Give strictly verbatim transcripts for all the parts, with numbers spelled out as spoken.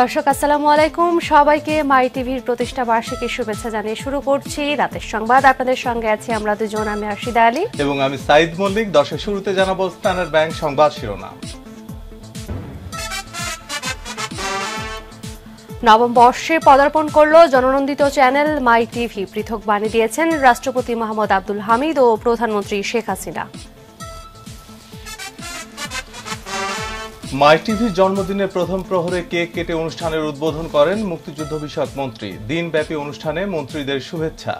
দর্শক আসসালামু আলাইকুম, সবাইকে মাই টিভির প্রতিষ্ঠা বার্ষিকী শুভেচ্ছা জানিয়ে শুরু করছি রাতের সংবাদ। আপনাদের সঙ্গে আছি আমরা দুজন, আমি আরশিদা আলী এবং আমি সাইদ মল্লিক। দর্শক শুরুতে জানাবো স্থানের ব্যাংক সংবাদ শিরোনাম। নবম বর্ষে পদার্পণ করল জননন্দিত চ্যানেল মাই টিভি। পৃথক বাণী দিয়েছেন রাষ্ট্রপতি মোহাম্মদ আব্দুল হামিদ ও প্রধানমন্ত্রী শেখ হাসিনা। মাই টিভির জন্মদিনে প্রথম প্রহরে কেক কেটে অনুষ্ঠানের উদ্বোধন করেন মুক্তিযুদ্ধ বিষয়ক মন্ত্রী। দিনব্যাপী অনুষ্ঠানে মন্ত্রীদের শুভেচ্ছা।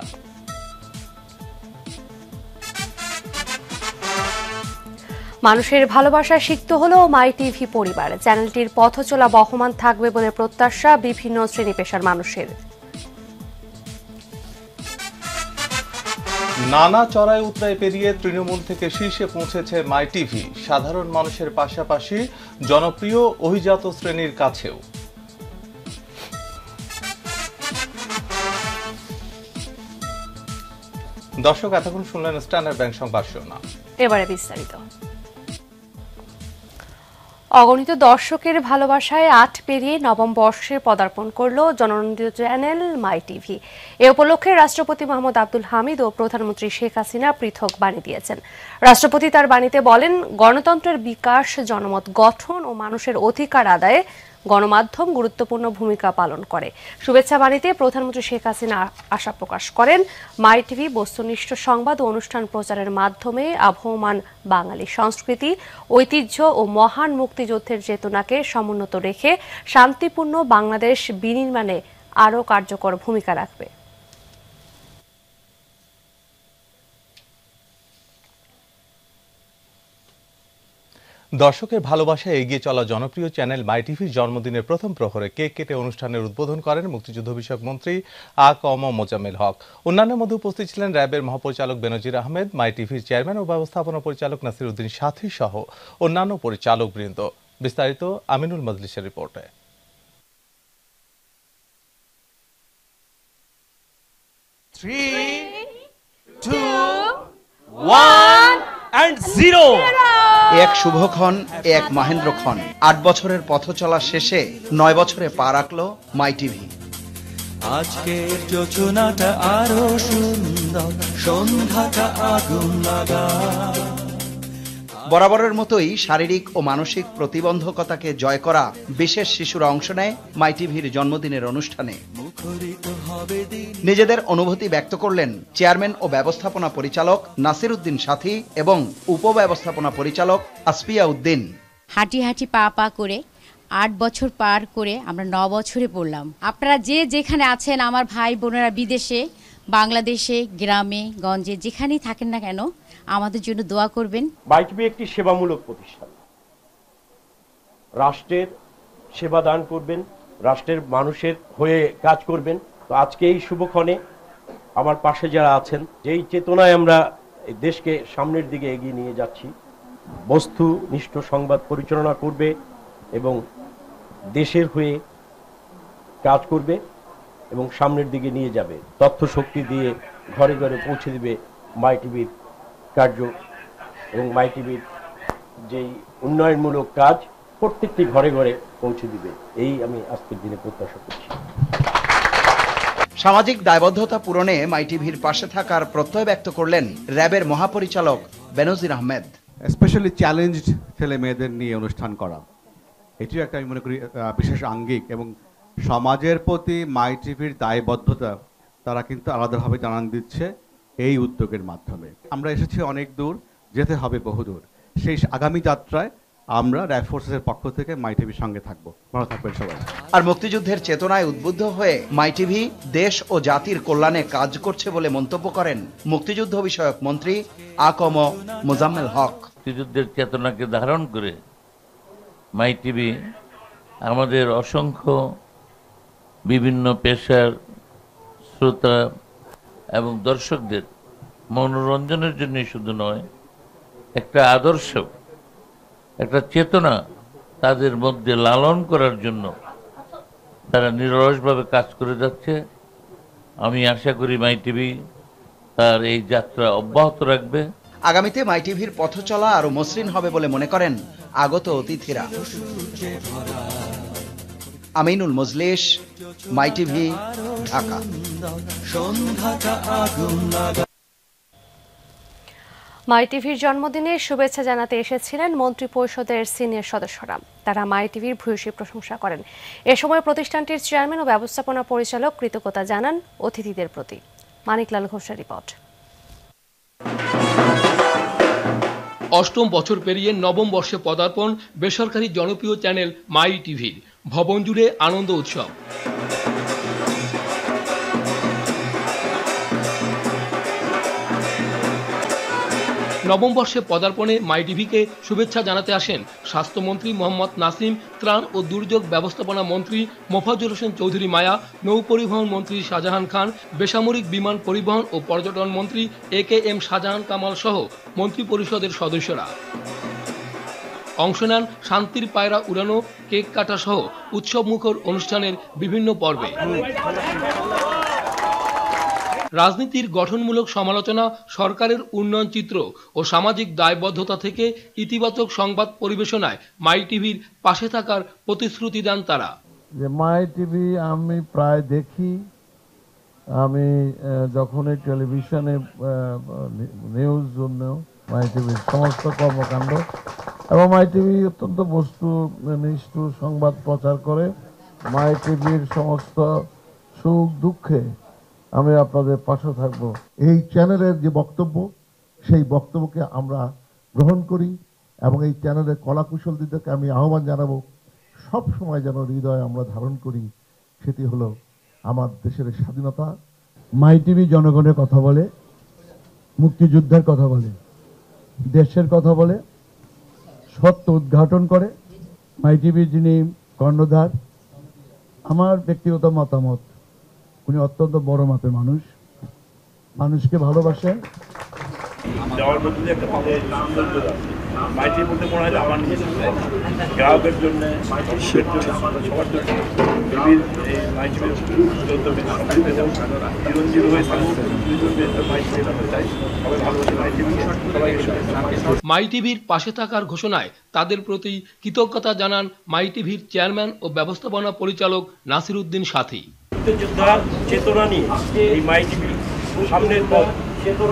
মানুষের ভালোবাসায় সিক্ত হলো মাই টিভি পরিবার। চ্যানেলটির পথ চলা বহমান থাকবে বলে প্রত্যাশা বিভিন্ন শ্রেণী পেশার মানুষের। নানা চড়াই উতরাই পেরিয়ে তৃণমূল থেকে শীর্ষে পৌঁছেছে মাই টিভি, সাধারণ মানুষের পাশাপাশি জনপ্রিয় অভিজাত শ্রেণীর কাছেও। দর্শক এতক্ষণ শুনলেন স্ট্যান্ডার্ড ব্যাংক সংবাদ শিরোনাম, এবারে বিস্তারিত। অগণিত দর্শকের ভালোবাসায় আট পেরিয়ে নবম বর্ষে পদার্পণ করল জননন্দিত চ্যানেল মাই টিভি। এ উপলক্ষে রাষ্ট্রপতি মোহাম্মদ আব্দুল হামিদ ও প্রধানমন্ত্রী শেখ হাসিনা পৃথক বাণী দিয়েছেন। রাষ্ট্রপতি তার বাণীতে বলেন, গণতন্ত্রের বিকাশ, জনমত গঠন ও মানুষের অধিকার আদায়ে গণমাধ্যম গুরুত্বপূর্ণ ভূমিকা পালন করে। শুভেচ্ছা বাণীতে প্রধানমন্ত্রী শেখ হাসিনা আশা প্রকাশ করেন, মাই টিভি বস্তুনিষ্ঠ সংবাদ ও অনুষ্ঠান প্রচারের মাধ্যমে আবহমান বাঙালি সংস্কৃতি, ঐতিহ্য ও মহান মুক্তিযুদ্ধের চেতনাকে সমুন্নত রেখে শান্তিপূর্ণ বাংলাদেশ বিনির্মাণে আরও কার্যকর ভূমিকা রাখবে। দর্শকের ভালোবাসায় এগিয়ে চলা জনপ্রিয় চ্যানেল মাই টিভির জন্মদিনের প্রথম প্রহরে কেক কেটে অনুষ্ঠানের উদ্বোধন করেন মুক্তিযুদ্ধ বিষয়ক মন্ত্রী আ ক ম মোজাম্মেল হক। অন্যান্যের মধ্যে উপস্থিত ছিলেন র্যাবের মহাপরিচালক বেনজির আহমেদ, মাই টিভির চেয়ারম্যান ও ব্যবস্থাপনা পরিচালক নাসিরুদ্দিন সাথী সহ অন্যান্য পরিচালকবৃন্দ। বিস্তারিত আমিনুল মজলিসের রিপোর্টে। এক শুভক্ষণ, এক মহেন্দ্রক্ষণ। আট বছরের পথ চলা শেষে নয় বছরে পা রাখল মাই টিভি। আজকের যোজনাটা আরো সুন্দর, সন্ধ্যাটা আগুন লাগা। বরাবরের মতোই শারীরিক ও মানসিক প্রতিবন্ধকতাকে জয় করা বিশেষ শিশুরা অংশ নেয় মাই টিভির জন্মদিনের অনুষ্ঠানে। নিজেদের অনুভূতি ব্যক্ত করলেন চেয়ারম্যান ও ব্যবস্থাপনা পরিচালক নাসিরুদ্দিন সাথী এবং উপব্যবস্থাপনা পরিচালক আসফিয়া উদ্দিন। হাঁটি হাঁটি পা পা করে আট বছর পার করে আমরা ন বছরে পড়লাম। আপনারা যে যেখানে আছেন, আমার ভাই বোনেরা বিদেশে, বাংলাদেশে, গ্রামে গঞ্জে যেখানেই থাকেন না কেন, আমাদের জন্য দোয়া করবেন। মাই টিভি একটি সেবামূলক প্রতিষ্ঠান। রাষ্ট্রের সেবা দান করবেন, রাষ্ট্রের মানুষের হয়ে কাজ করবেন। তো আজকে এই শুভক্ষণে আমার পাশে যারা আছেন, যেই চেতনায় আমরা দেশকে সামনের দিকে এগিয়ে নিয়ে যাচ্ছি, বস্তুনিষ্ঠ সংবাদ পরিচালনা করবে এবং দেশের হয়ে কাজ করবে এবং সামনের দিকে নিয়ে যাবে, তথ্য শক্তি দিয়ে ঘরে ঘরে পৌঁছে দিবে মাই টিভির কার্য এবং মাই টিভির যেই উন্নয়নমূলক কাজ প্রত্যেকটি ঘরে ঘরে পৌঁছে দিবে, এই আমি আজকের দিনে প্রত্যাশা করছি। সামাজিক দায়বদ্ধতা পূরণে মাই টিভির পাশে থাকার প্রত্যয় ব্যক্ত করলেন র্যাবের মহাপরিচালক বেনজির আহমেদ। স্পেশালি চ্যালেঞ্জড ছেলে মেয়েদের নিয়ে অনুষ্ঠান করা, এটিও একটা আমি মনে করি বিশেষ আঙ্গিক, এবং সমাজের প্রতি মাই টিভির দায়বদ্ধতা তারা কিন্তু আলাদাভাবে জানান দিচ্ছে এই উদ্যোগের মাধ্যমে। আমরা এসেছি অনেক দূর, যেতে হবে বহুদূর। সেই আগামী যাত্রায় আমরা র্যাব ফোর্সের পক্ষ থেকে মাই টিভির সঙ্গে থাকবো। ভালো থাকবেন সবাই। আর মুক্তিযুদ্ধের চেতনায় উদ্বুদ্ধ হয়ে মাই টিভি দেশ ও জাতির কল্যাণে কাজ করছে বলে মন্তব্য করেন মুক্তিযুদ্ধ বিষয়ক মন্ত্রী আ ক ম মোজাম্মেল হক। মুক্তিযুদ্ধের চেতনাকে ধারণ করে মাই টিভি আমাদের অসংখ্য বিভিন্ন পেশার শ্রোতা এবং দর্শকদের মনোরঞ্জনের জন্য শুধু নয়, একটা আদর্শ, একটা চেতনা তাদের মধ্যে লালন করার জন্য তারা নিরলসভাবে কাজ করে যাচ্ছে। আমি আশা করি মাই টিভি তার এই যাত্রা অব্যাহত রাখবে। আগামীতে মাই টিভির পথ চলা আরো মসৃণ হবে বলে মনে করেন আগত অতিথিরা। Aminul Majlis, my TV, Dhaka. My টিভির জন্মদিনে শুভেচ্ছা জানাতে এসেছিলেন মন্ত্রী পরিষদের সিনিয়র সদস্যরা। তারা মাই টিভির ভূয়সী প্রশংসা করেন। এ সময় প্রতিষ্ঠানটির চেয়ারম্যান ও ব্যবস্থাপনা পরিচালক কৃতজ্ঞতা জানান অতিথিদের প্রতি। মানিক লাল ঘোষের রিপোর্ট। অষ্টম বছর পেরিয়ে নবম বর্ষে পদার্পণ বেসরকারি জনপ্রিয় চ্যানেল মাই টিভির। ভবন জুড়ে আনন্দ উৎসব। নবম বর্ষে পদার্পণে মাই টিভিকে শুভেচ্ছা জানাতে আসেন স্বাস্থ্যমন্ত্রী মোহাম্মদ নাসিম, ত্রাণ ও দুর্যোগ ব্যবস্থাপনা মন্ত্রী মোফাজ্জল হোসেন চৌধুরী মায়া, নৌ পরিবহন মন্ত্রী শাহজাহান খান, বেসামরিক বিমান পরিবহন ও পর্যটন মন্ত্রী A K M Shahjahan Kamal সহ মন্ত্রী পরিষদের সদস্যরা। অংশ নেন শান্তির পায়রা উড়ানো, কেক কাটা সহ উৎসবমুখর অনুষ্ঠানের বিভিন্ন পর্বে। রাজনীতির গঠনমূলক সমালোচনা, সরকারের উন্নয়ন চিত্র ও সামাজিক দায়বদ্ধতা থেকে ইতিবাচক সংবাদ পরিবেশনায় মাই টিভির পাশে থাকার প্রতিশ্রুতি দেন তারা। যে মাই টিভি আমি প্রায় দেখি, আমি যখনই টেলিভিশনে নিউজ জন্য মাই টিভির সমস্ত কর্মকাণ্ড এবং মাই টিভি অত্যন্ত বস্তু নিষ্ঠ সংবাদ প্রচার করে। মাই টিভির সমস্ত সুখ দুঃখে আমি আপনাদের পাশে থাকব। এই চ্যানেলের যে বক্তব্য, সেই বক্তব্যকে আমরা গ্রহণ করি এবং এই চ্যানেলের কলাকুশলীদেরকে আমি আহ্বান জানাবো, সব সময় যেন হৃদয়ে আমরা ধারণ করি, সেটি হলো আমার দেশের স্বাধীনতা। মাই টিভি জনগণের কথা বলে, মুক্তিযুদ্ধের কথা বলে, দেশের কথা বলে, সত্য উদ্ঘাটন করে। মাই টিভির যিনি কর্ণধার, আমার ব্যক্তিগত মতামত, উনি অত্যন্ত বড় মাপের মানুষ, মানুষকে ভালোবাসেন। মাই টিভির পাশে থাকার ঘোষণায় তাদের প্রতি কৃতজ্ঞতা জানান মাই টিভির চেয়ারম্যান ও ব্যবস্থাপনা পরিচালক নাসিরুদ্দিন সাথী। মুক্তিযোদ্ধার চেতনা নিয়ে এই মাই টিভি সামনের পথ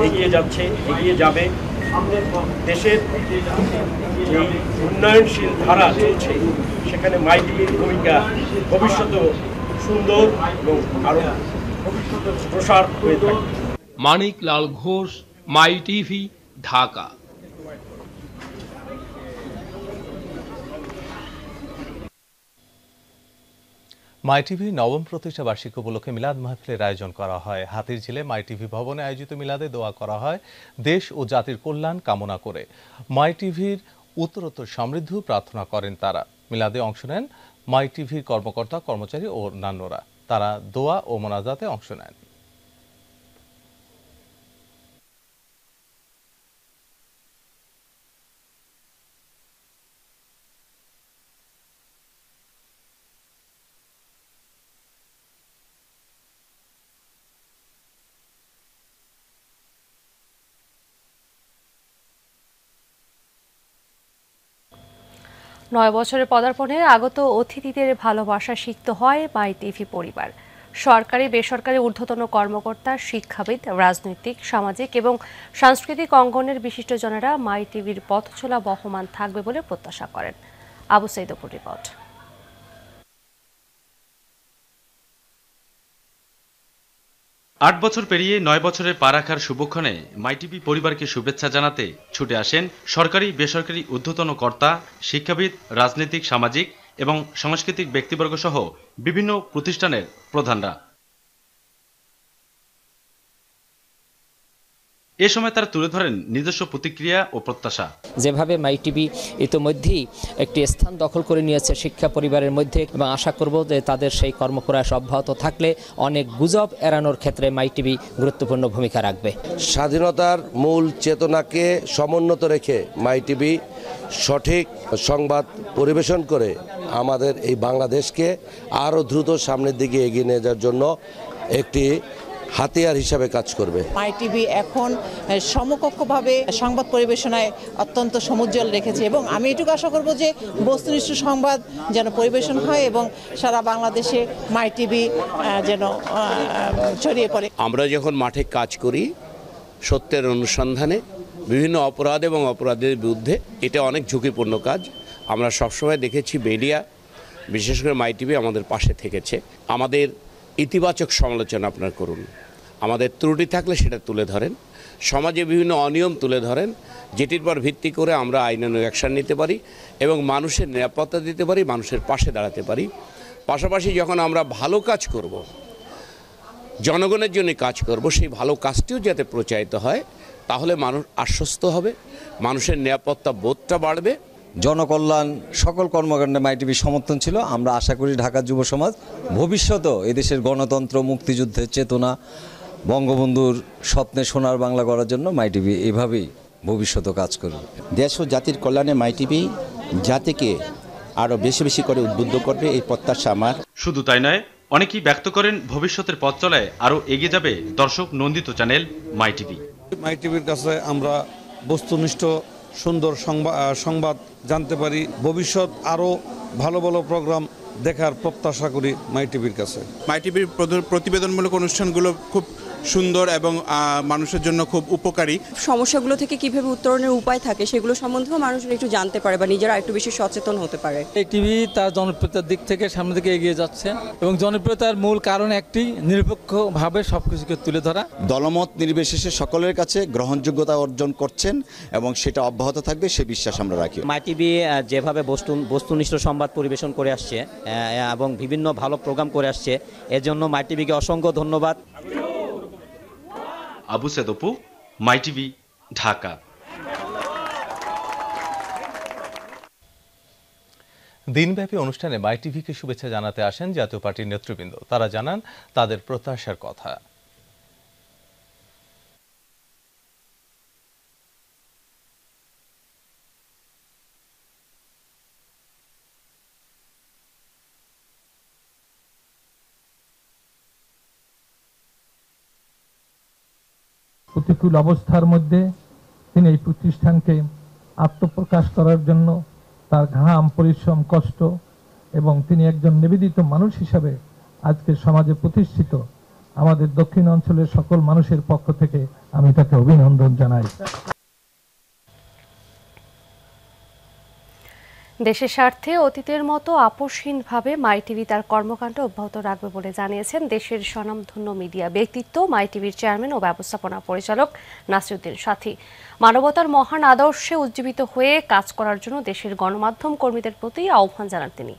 এগিয়ে যাচ্ছে, এগিয়ে যাবে। দেশের উন্নয়নশীল ধারা চলছে, সেখানে মাই টিভির ভূমিকা ভবিষ্যতেও সুন্দর এবং আরও ভবিষ্যতের প্রসার হয়ে থাকে। Manik Lal Ghosh, my TV, Dhaka. My TV নবম প্রতিষ্ঠা বার্ষিকী উপলক্ষে মিলাদ মাহফিলের আয়োজন করা হয়। হাতিরঝিলে মাই টিভি ভবনে আয়োজিত মিলাদে দোয়া করা হয় দেশ ও জাতির কল্যাণ কামনা করে। মাই টিভির উত্তরোত্তর সমৃদ্ধি প্রার্থনা করেন তারা। মিলাদে অংশ নেন মাই টিভির কর্মকর্তা, কর্মচারী ও অন্যান্যরা। তারা দোয়া ও মোনাজাতে অংশ নেন। নয় বছরের পদার্পণে আগত অতিথিদের ভালোবাসা সিক্ত হয় মাই টিভি পরিবার। সরকারি বেসরকারি ঊর্ধ্বতন কর্মকর্তা, শিক্ষাবিদ, রাজনৈতিক, সামাজিক এবং সাংস্কৃতিক অঙ্গনের বিশিষ্টজনেরা মাই টিভির পথচলা বহমান থাকবে বলে প্রত্যাশা করেন। আবু সাইদপুর রিপোর্ট। আট বছর পেরিয়ে নয় বছরের পা রাখার শুভক্ষণে মাই টিভি পরিবারকে শুভেচ্ছা জানাতে ছুটে আসেন সরকারি বেসরকারি ঊর্ধ্বতন কর্তা, শিক্ষাবিদ, রাজনৈতিক, সামাজিক এবং সাংস্কৃতিক ব্যক্তিবর্গ সহ বিভিন্ন প্রতিষ্ঠানের প্রধানরা। এ সময় তারা তুলে ধরেন নিজস্ব প্রতিক্রিয়া ও প্রত্যাশা। যেভাবে মাই টিভি ইতিমধ্যেই একটি স্থান দখল করে নিয়েছে শিক্ষা পরিবারের মধ্যে, এবং আশা করব যে তাদের সেই কর্মপ্রয়াস অব্যাহত থাকলে অনেক গুজব এড়ানোর ক্ষেত্রে মাই টিভি গুরুত্বপূর্ণ ভূমিকা রাখবে। স্বাধীনতার মূল চেতনাকে সমুন্নত রেখে মাই টিভি সঠিক সংবাদ পরিবেশন করে আমাদের এই বাংলাদেশকে আরও দ্রুত সামনের দিকে এগিয়ে নিয়ে যাওয়ার জন্য একটি হাতিয়ার হিসাবে কাজ করবে। মাইটিভি এখন সমকক্ষভাবে সংবাদ পরিবেশনায় অত্যন্ত সমুজ্জ্বল রেখেছে এবং আমি এটুকু আশা করব যে বস্তুনিষ্ঠ সংবাদ যেন পরিবেশন হয় এবং সারা বাংলাদেশে মাইটিভি যেন ছড়িয়ে পড়ে। আমরা যখন মাঠে কাজ করি সত্যের অনুসন্ধানে বিভিন্ন অপরাধ এবং অপরাধের বিরুদ্ধে, এটা অনেক ঝুঁকিপূর্ণ কাজ। আমরা সবসময় দেখেছি মিডিয়া, বিশেষ করে মাইটিভি আমাদের পাশে থেকেছে। আমাদের ইতিবাচক সমালোচনা আপনারা করুন, আমাদের ত্রুটি থাকলে সেটা তুলে ধরেন, সমাজে বিভিন্ন অনিয়ম তুলে ধরেন, যেটির পর ভিত্তি করে আমরা আইনানুগ অ্যাকশন নিতে পারি এবং মানুষের নিরাপত্তা দিতে পারি, মানুষের পাশে দাঁড়াতে পারি। পাশাপাশি যখন আমরা ভালো কাজ করব, জনগণের জন্য কাজ করব, সেই ভালো কাজটিও যাতে প্রচারিত হয়, তাহলে মানুষ আশ্বস্ত হবে, মানুষের নিরাপত্তা বোধটা বাড়বে। জনকল্যাণ সকল কর্মকাণ্ডে মাইটিভি সমর্থন ছিল। আমরা আশা করি ঢাকা যুব সমাজ ভবিষ্যতেও এদেশের গণতন্ত্র, মুক্তিযুদ্ধের চেতনা, বঙ্গবন্ধুর স্বপ্নে সোনার বাংলা করার জন্য মাইটিভি এভাবেই ভবিষ্যতে কাজ করবে। দেশ ও জাতির কল্যাণে মাইটিভি জাতিকে আরও বেশি বেশি করে উদ্বুদ্ধ করবে, এই প্রত্যাশা আমার। শুধু তাই নয়, অনেকেই ব্যক্ত করেন ভবিষ্যতের পথ চলায় আরও এগিয়ে যাবে দর্শক নন্দিত চ্যানেল মাইটিভি। মাইটিভির কাছে আমরা বস্তুনিষ্ঠ সুন্দর সংবাদ জানতে পারি, ভবিষ্যৎ আরও ভালো ভালো প্রোগ্রাম দেখার প্রত্যাশা করি মাইটিভির কাছে। মাইটিভির প্রতিবেদনমূলক অনুষ্ঠানগুলো খুব সুন্দর এবং মানুষের জন্য খুব উপকারী। সমস্যাগুলো থেকে কীভাবে উত্তরণের উপায় থাকে সেগুলো সম্বন্ধেও মানুষজন একটু জানতে পারে বা নিজেরা একটু বেশি সচেতন হতে পারে। এই টিভি তার জনপ্রিয়তার দিক থেকে সামনে থেকে এগিয়ে যাচ্ছে এবং জনপ্রিয়তার মূল কারণ একটি, নিরপেক্ষভাবে সব কিছুকে তুলে ধরা। দলমত নির্বিশেষে সকলের কাছে গ্রহণযোগ্যতা অর্জন করছেন এবং সেটা অব্যাহত থাকবে, সে বিশ্বাস আমরা রাখি। মাই টিভি যেভাবে বস্তু বস্তুনিষ্ঠ সংবাদ পরিবেশন করে আসছে এবং বিভিন্ন ভালো প্রোগ্রাম করে আসছে, এর জন্য মাই টিভিকে অসংখ্য ধন্যবাদ। আবু সেদপু, মাইটিভি, ঢাকা। দিনব্যাপী অনুষ্ঠানে মাইটিভিকে শুভেচ্ছা জানাতে আসেন জাতীয় পার্টির নেতৃবৃন্দ। তারা জানান তাদের প্রত্যাশার কথা। প্রতিকূল অবস্থার মধ্যে তিনি এই প্রতিষ্ঠানকে আত্মপ্রকাশ করার জন্য তার ঘাম, পরিশ্রম, কষ্ট এবং তিনি একজন নিবেদিত মানুষ হিসাবে আজকে সমাজে প্রতিষ্ঠিত। আমাদের দক্ষিণ অঞ্চলের সকল মানুষের পক্ষ থেকে আমি তাকে অভিনন্দন জানাই। দেশের স্বার্থে অতীতের মতো আপোষহীনভাবে মাইটিভি তার কর্মকাণ্ড অব্যাহত রাখবে বলে জানিয়েছেন দেশের স্বনামধন্য মিডিয়া ব্যক্তিত্ব মাইটিভির চেয়ারম্যান ও ব্যবস্থাপনা পরিচালক নাসিরুদ্দিন সাথী। মানবতার মহান আদর্শে উজ্জীবিত হয়ে কাজ করার জন্য দেশের গণমাধ্যম কর্মীদের প্রতি আহ্বান জানান তিনি।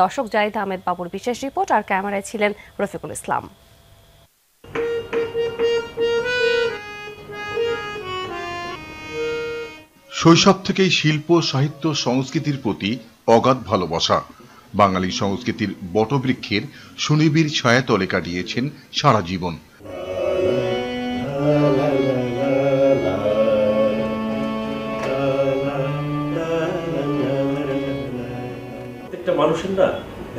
দর্শক, জাহিদ আহমেদ বাবুর বিশেষ রিপোর্ট, আর ক্যামেরায় ছিলেন রফিকুল ইসলাম। শৈশব থেকেই শিল্প, সাহিত্য, সংস্কৃতির প্রতি অগাধ ভালোবাসা, বাঙালি সংস্কৃতির বটবৃক্ষের সুনিবিড় ছায়াতলে কাটিয়েছেন সারা জীবন। প্রত্যেকটা মানুষের না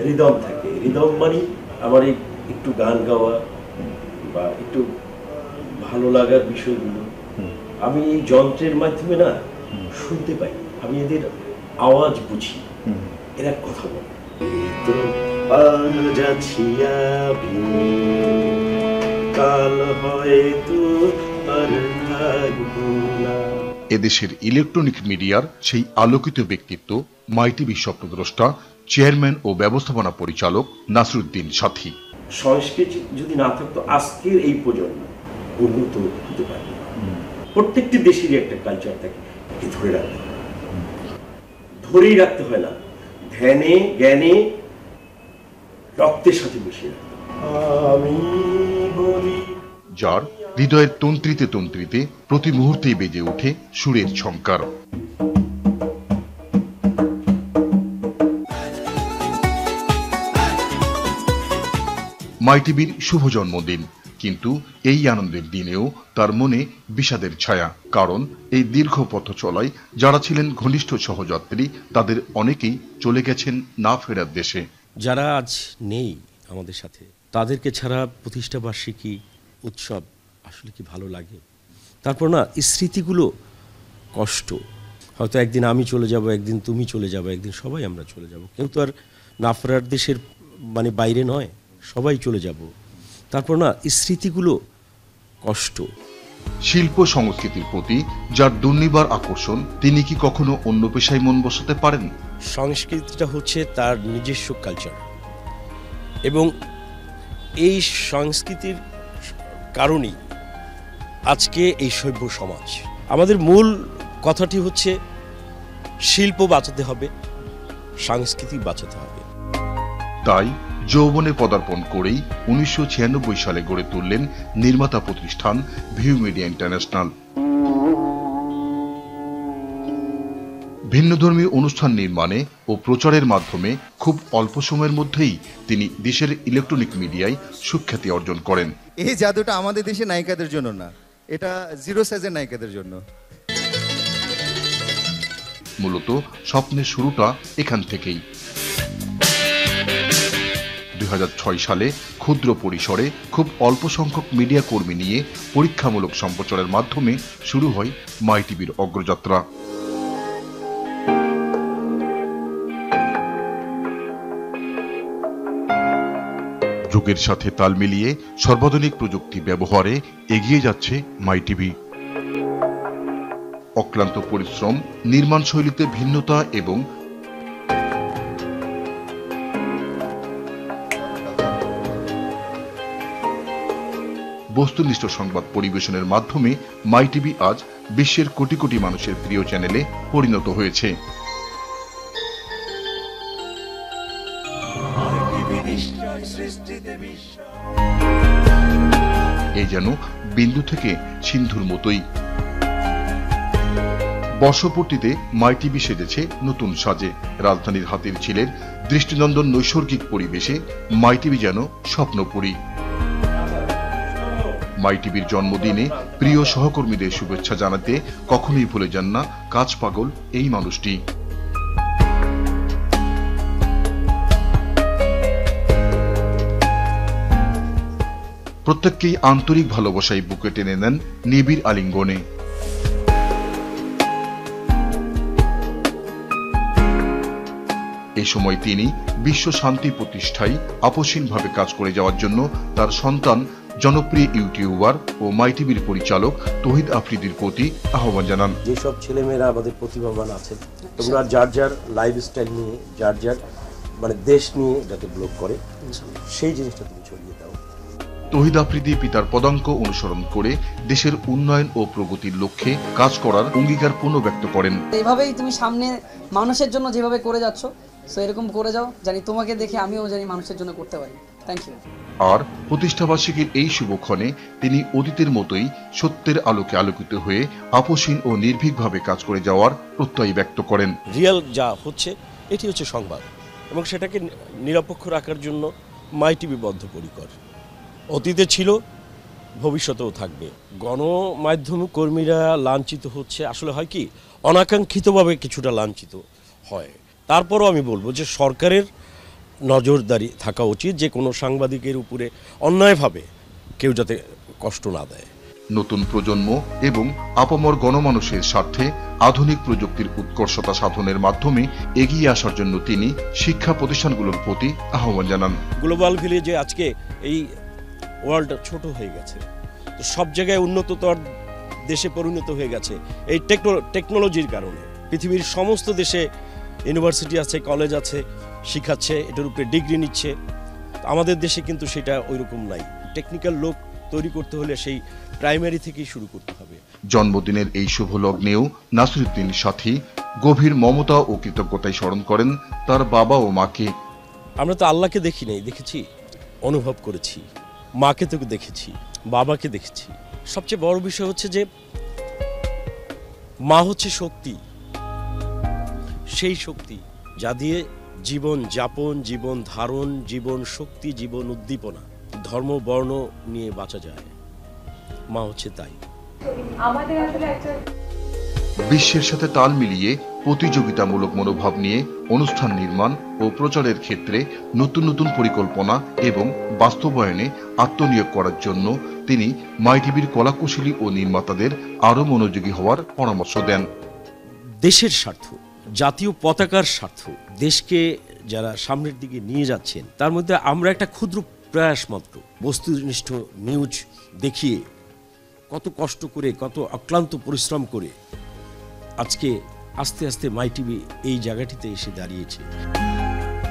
হৃদয় থাকে, হৃদয় মানে আমার একটু গান গাওয়া বা একটু ভালো লাগার বিষয়গুলো আমি এই যন্ত্রের মাধ্যমে না শুনতে পাই, আমি এদের আওয়াজ বুঝি, এরা কথা বলে। এদেশের ইলেকট্রনিক মিডিয়ার সেই আলোকিত ব্যক্তিত্ব মাইটিভি স্বপ্নদ্রষ্টা চেয়ারম্যান ও ব্যবস্থাপনা পরিচালক নাসিরুদ্দিন সাথী। সংস্কৃতি যদি না থাকতো আজকের এই প্রজন্ম উন্নত হতে পারে। প্রত্যেকটি দেশেরই একটা কালচার থাকে, এটি ধরে রাখতে হয়, ধরেই রাখতে হয় না, ধ্যানে জ্ঞানে রক্তের সাথে মিশিয়ে রাখতে হয়, যার হৃদয়ের তন্ত্রিতে তন্ত্রিতে প্রতি মুহূর্তেই বেজে ওঠে সুরের ঝংকার। মাইটিভির শুভ জন্মদিন, কিন্তু এই আনন্দের দিনেও তার মনে বিষাদের ছায়া। কারণ এই দীর্ঘ পথ চলায় যারা ছিলেন ঘনিষ্ঠ সহযাত্রী, তাদের অনেকেই চলে গেছেন না ফেরার দেশে। যারা আজ নেই আমাদের সাথে, তাদেরকে ছাড়া প্রতিষ্ঠাবার্ষিকী উৎসব আসলে কি ভালো লাগে? তারপর না এই স্মৃতিগুলো কষ্ট, হয়তো একদিন আমি চলে যাব, একদিন তুমি চলে যাবে, একদিন সবাই আমরা চলে যাব, কেউ তো আর নাফরার দেশের মানে বাইরে নয়, সবাই চলে যাব। তারপর না এই স্মৃতিগুলো কষ্ট। শিল্প সংস্কৃতির প্রতি যার দুর্নিবার আকর্ষণ, তিনি কি কখনো অন্য পেশায় মন বসাতে পারেন? সংস্কৃতিটা হচ্ছে তার নিজস্ব কালচার, এবং এই সংস্কৃতির কারণেই আজকে এই সভ্য সমাজ। আমাদের মূল কথাটি হচ্ছে শিল্প বাঁচাতে হবে, সংস্কৃতি বাঁচাতে হবে। তাই যৌবনে পদার্পণ করেই উনিশশো ছিয়ানব্বই সালে গড়ে তুললেন নির্মাতা প্রতিষ্ঠান ভিউ মিডিয়া ইন্টারন্যাশনাল। ভিন্নধর্মী অনুষ্ঠান নির্মাণে ও প্রচারের মাধ্যমে খুব অল্প সময়ের মধ্যেই তিনি দেশের ইলেকট্রনিক মিডিয়ায় সুখ্যাতি অর্জন করেন। এই জাদুটা আমাদের দেশে নায়িকাদের জন্য না, এটা জিরো সাইজের নায়িকাদের জন্য। মূলত স্বপ্নের শুরুটা এখান থেকেই। দুই হাজার ছয় সালে ক্ষুদ্র পরিসরে খুব অল্প সংখ্যক মিডিয়া কর্মী নিয়ে পরীক্ষামূলক সম্প্রচারের মাধ্যমে শুরু হয় মাই টিভির অগ্রযাত্রা। যুগের সাথে তাল মিলিয়ে সর্বাধুনিক প্রযুক্তি ব্যবহারে এগিয়ে যাচ্ছে মাই টিভি। অক্লান্ত পরিশ্রম, নির্মাণ শৈলীতে ভিন্নতা এবং বস্তুনিষ্ঠ সংবাদ পরিবেশনের মাধ্যমে মাই টিভি আজ বিশ্বের কোটি কোটি মানুষের প্রিয় চ্যানেলে পরিণত হয়েছে। এই যেন বিন্দু থেকে সিন্ধুর মতোই। বর্ষপূর্তিতে মাই টিভি সেজেছে নতুন সাজে। রাজধানীর হাতির ঝিলের দৃষ্টিনন্দন নৈসর্গিক পরিবেশে মাই টিভি যেন স্বপ্নপুরী। মাই টিভির জন্মদিনে প্রিয় সহকর্মীদের শুভেচ্ছা জানাতে কখনোই ভুলে যান না কাজ পাগল এই মানুষটি। প্রত্যেককেই আন্তরিক ভালোবাসায় বুকে টেনে নেন নিবিড় আলিঙ্গনে। এ সময় তিনি বিশ্ব শান্তি প্রতিষ্ঠায় আপোষহীনভাবে কাজ করে যাওয়ার জন্য তার সন্তান জনপ্রিয় ইউটিউবার ও মাই টিভির পরিচালক তহিদ আফ্রিদির প্রতি আহ্বান জানান, যেসব ছেলেমেয়েরা আমাদের প্রতিভাবান আছে তোমরা যার যার লাইফস্টাইল নিয়ে, যার যার মানে দেশ নিয়ে যাতে ব্লগ করে সেই জিনিসটা তুমি ছড়িয়ে দাও। তহিদ আফ্রিদি পিতার পদাঙ্ক অনুসরণ করে দেশের উন্নয়ন ও প্রগতির লক্ষ্যে কাজ করার অঙ্গীকার পুনর্ব্যক্ত করেন। এভাবেই তুমি সামনে মানুষের জন্য যেভাবে করে যাচ্ছ সো এরকম করে যাও, জানি তোমাকে দেখে আমিও জানি মানুষের জন্য করতে পারি। Thank you. আর প্রতিষ্ঠাবার্ষিকীর এই শুভক্ষণে তিনি অতীতের মতোই সত্যের আলোকে আলোকিত হয়ে আপোষহীন ও নির্ভীকভাবে কাজ করে যাওয়ার প্রত্যয় ব্যক্ত করেন। রিয়েল যা হচ্ছে এটি হচ্ছে সংবাদ, এবং সেটাকে নিরপেক্ষ রাখার জন্য মাই টিভি বদ্ধপরিকর। অতীতে ছিল, ভবিষ্যতেও থাকবে। গণমাধ্যম কর্মীরা লাঞ্ছিত হচ্ছে, আসলে হয় কি অনাকাঙ্ক্ষিতভাবে কিছুটা লাঞ্ছিত হয়। তারপরও আমি বলবো যে সরকারের নজরদারি থাকা উচিত, যে কোনো সাংবাদিকের উপরে অন্যায়ভাবে কেউ যাতে কষ্ট না দেয়। নতুন প্রজন্ম এবং আপামর গণমানুষের স্বার্থে আধুনিক প্রযুক্তির উৎকর্ষতা সাধনের মাধ্যমে এগিয়ে আসার জন্য তিনি শিক্ষা প্রতিষ্ঠানগুলোর প্রতি আহ্বান জানান। গ্লোবাল ভিলেজে আজকে এই ওয়ার্ল্ড ছোট হয়ে গেছে, তো সব জায়গায় উন্নততর দেশে পরিণত হয়ে গেছে এই টেকনোলজির কারণে। পৃথিবীর সমস্ত দেশে ইউনিভার্সিটি আছে, কলেজ আছে, শিখাচ্ছে, এটার উপরে ডিগ্রি নিচ্ছে। আমাদের দেশে কিন্তু সেটা ওই রকম নাই। টেকনিক্যাল লোক তৈরি করতে হলে সেই প্রাইমারি থেকেই শুরু করতে হবে। জন্মদিনের এই শুভ লগ্নেও নাসিরুদ্দিন সাথী গভীর মমতা ও কৃতজ্ঞতায় স্মরণ করেন তার বাবা ও মাকে। আমরা তো আল্লাহকে দেখি নাই, দেখেছি, অনুভব করেছি। মাকে তো দেখেছি, বাবাকে দেখেছি। সবচেয়ে বড় বিষয় হচ্ছে যে মা হচ্ছে শক্তি, সেই শক্তি যা দিয়ে জীবন যাপন, জীবন ধারণ, জীবন শক্তি, জীবন উদ্দীপনা, ধর্ম বর্ণ নিয়ে বাঁচা যায়। মা হচ্ছে তাই। বিশ্বের সাথে তাল মিলিয়ে প্রতিযোগিতামূলক মনোভাব নিয়ে অনুষ্ঠান নির্মাণ ও প্রচারের ক্ষেত্রে নতুন নতুন পরিকল্পনা এবং বাস্তবায়নে আত্মনিয়োগ করার জন্য তিনি মাইটিভির কলাকুশলী ও নির্মাতাদের আরও মনোযোগী হওয়ার পরামর্শ দেন। দেশের স্বার্থ, জাতীয় পতাকার স্বার্থ, দেশকে যারা সামনের দিকে নিয়ে যাচ্ছেন তার মধ্যে আমরা একটা ক্ষুদ্র প্রয়াস মাত্র। বস্তুনিষ্ঠ নিউজ দেখিয়ে কত কষ্ট করে, কত অক্লান্ত পরিশ্রম করে আজকে আস্তে আস্তে মাইটিভি এই জায়গাটিতে এসে দাঁড়িয়েছে।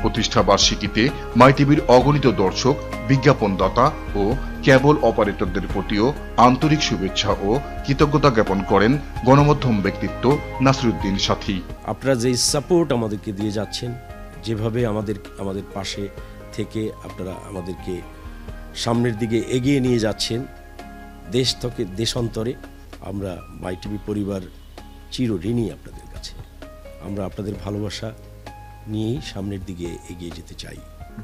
প্রতিষ্ঠা বার্ষিকীতে মাইটিভির অগণিত দর্শক, বিজ্ঞাপনদাতা ও কেবল অপারেটরদের প্রতিও আন্তরিক শুভেচ্ছা ও কৃতজ্ঞতা জ্ঞাপন করেন গণমাধ্যম ব্যক্তিত্ব নাসিরুদ্দিন সাথী। আপনারা যে সাপোর্ট আমাদেরকে দিয়ে যাচ্ছেন, যেভাবে আমাদের আমাদের পাশে থেকে আপনারা আমাদেরকে সামনের দিকে এগিয়ে নিয়ে যাচ্ছেন দেশ থেকে দেশান্তরে, আমরা মাইটিভি পরিবার চিরঋণী আপনাদের কাছে। আমরা আপনাদের ভালোবাসা নিয়েই সামনের দিকে এগিয়ে যেতে চাই।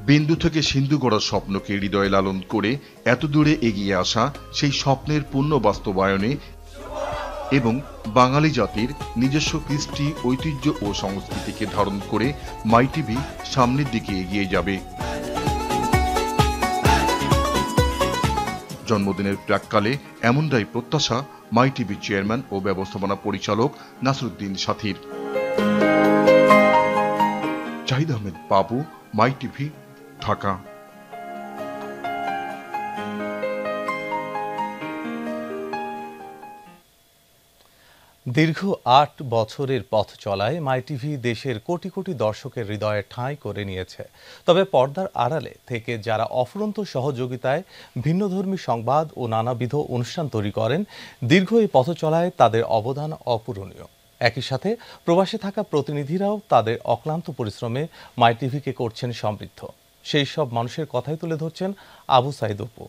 বিন্দু থেকে সিন্ধু গড়ার স্বপ্নকে হৃদয়ে লালন করে এত দূরে এগিয়ে আসা, সেই স্বপ্নের পূর্ণ বাস্তবায়নে এবং বাঙালি জাতির নিজস্ব কৃষ্টি, ঐতিহ্য ও সংস্কৃতিকে ধারণ করে মাইটিভি সামনের দিকে এগিয়ে যাবে। জন্মদিনের প্রাককালে এমনটাই প্রত্যাশা মাইটিভির চেয়ারম্যান ও ব্যবস্থাপনা পরিচালক নাসিরুদ্দিন সাথীর। শাহিদ আহমেদ বাবু, মাইটিভি, ঢাকা। দীর্ঘ আট বছরের পথ চলায় মাইটিভি দেশের কোটি কোটি দর্শকের হৃদয়ে ঠাঁই করে নিয়েছে। তবে পর্দার আড়ালে থেকে যারা অফুরন্ত সহযোগিতায় ভিন্নধর্মী সংবাদ ও নানাবিধ অনুষ্ঠান তৈরি করেন, দীর্ঘ এই পথ চলায় তাদের অবদান অপূরণীয়। একই সাথে প্রবাসে থাকা প্রতিনিধিরাও তাদের অক্লান্ত পরিশ্রমে মাইটিভিকে করছেন সমৃদ্ধ। সেই সব মানুষের কথাই তুলে ধরছেন আবু সাইদ অপু।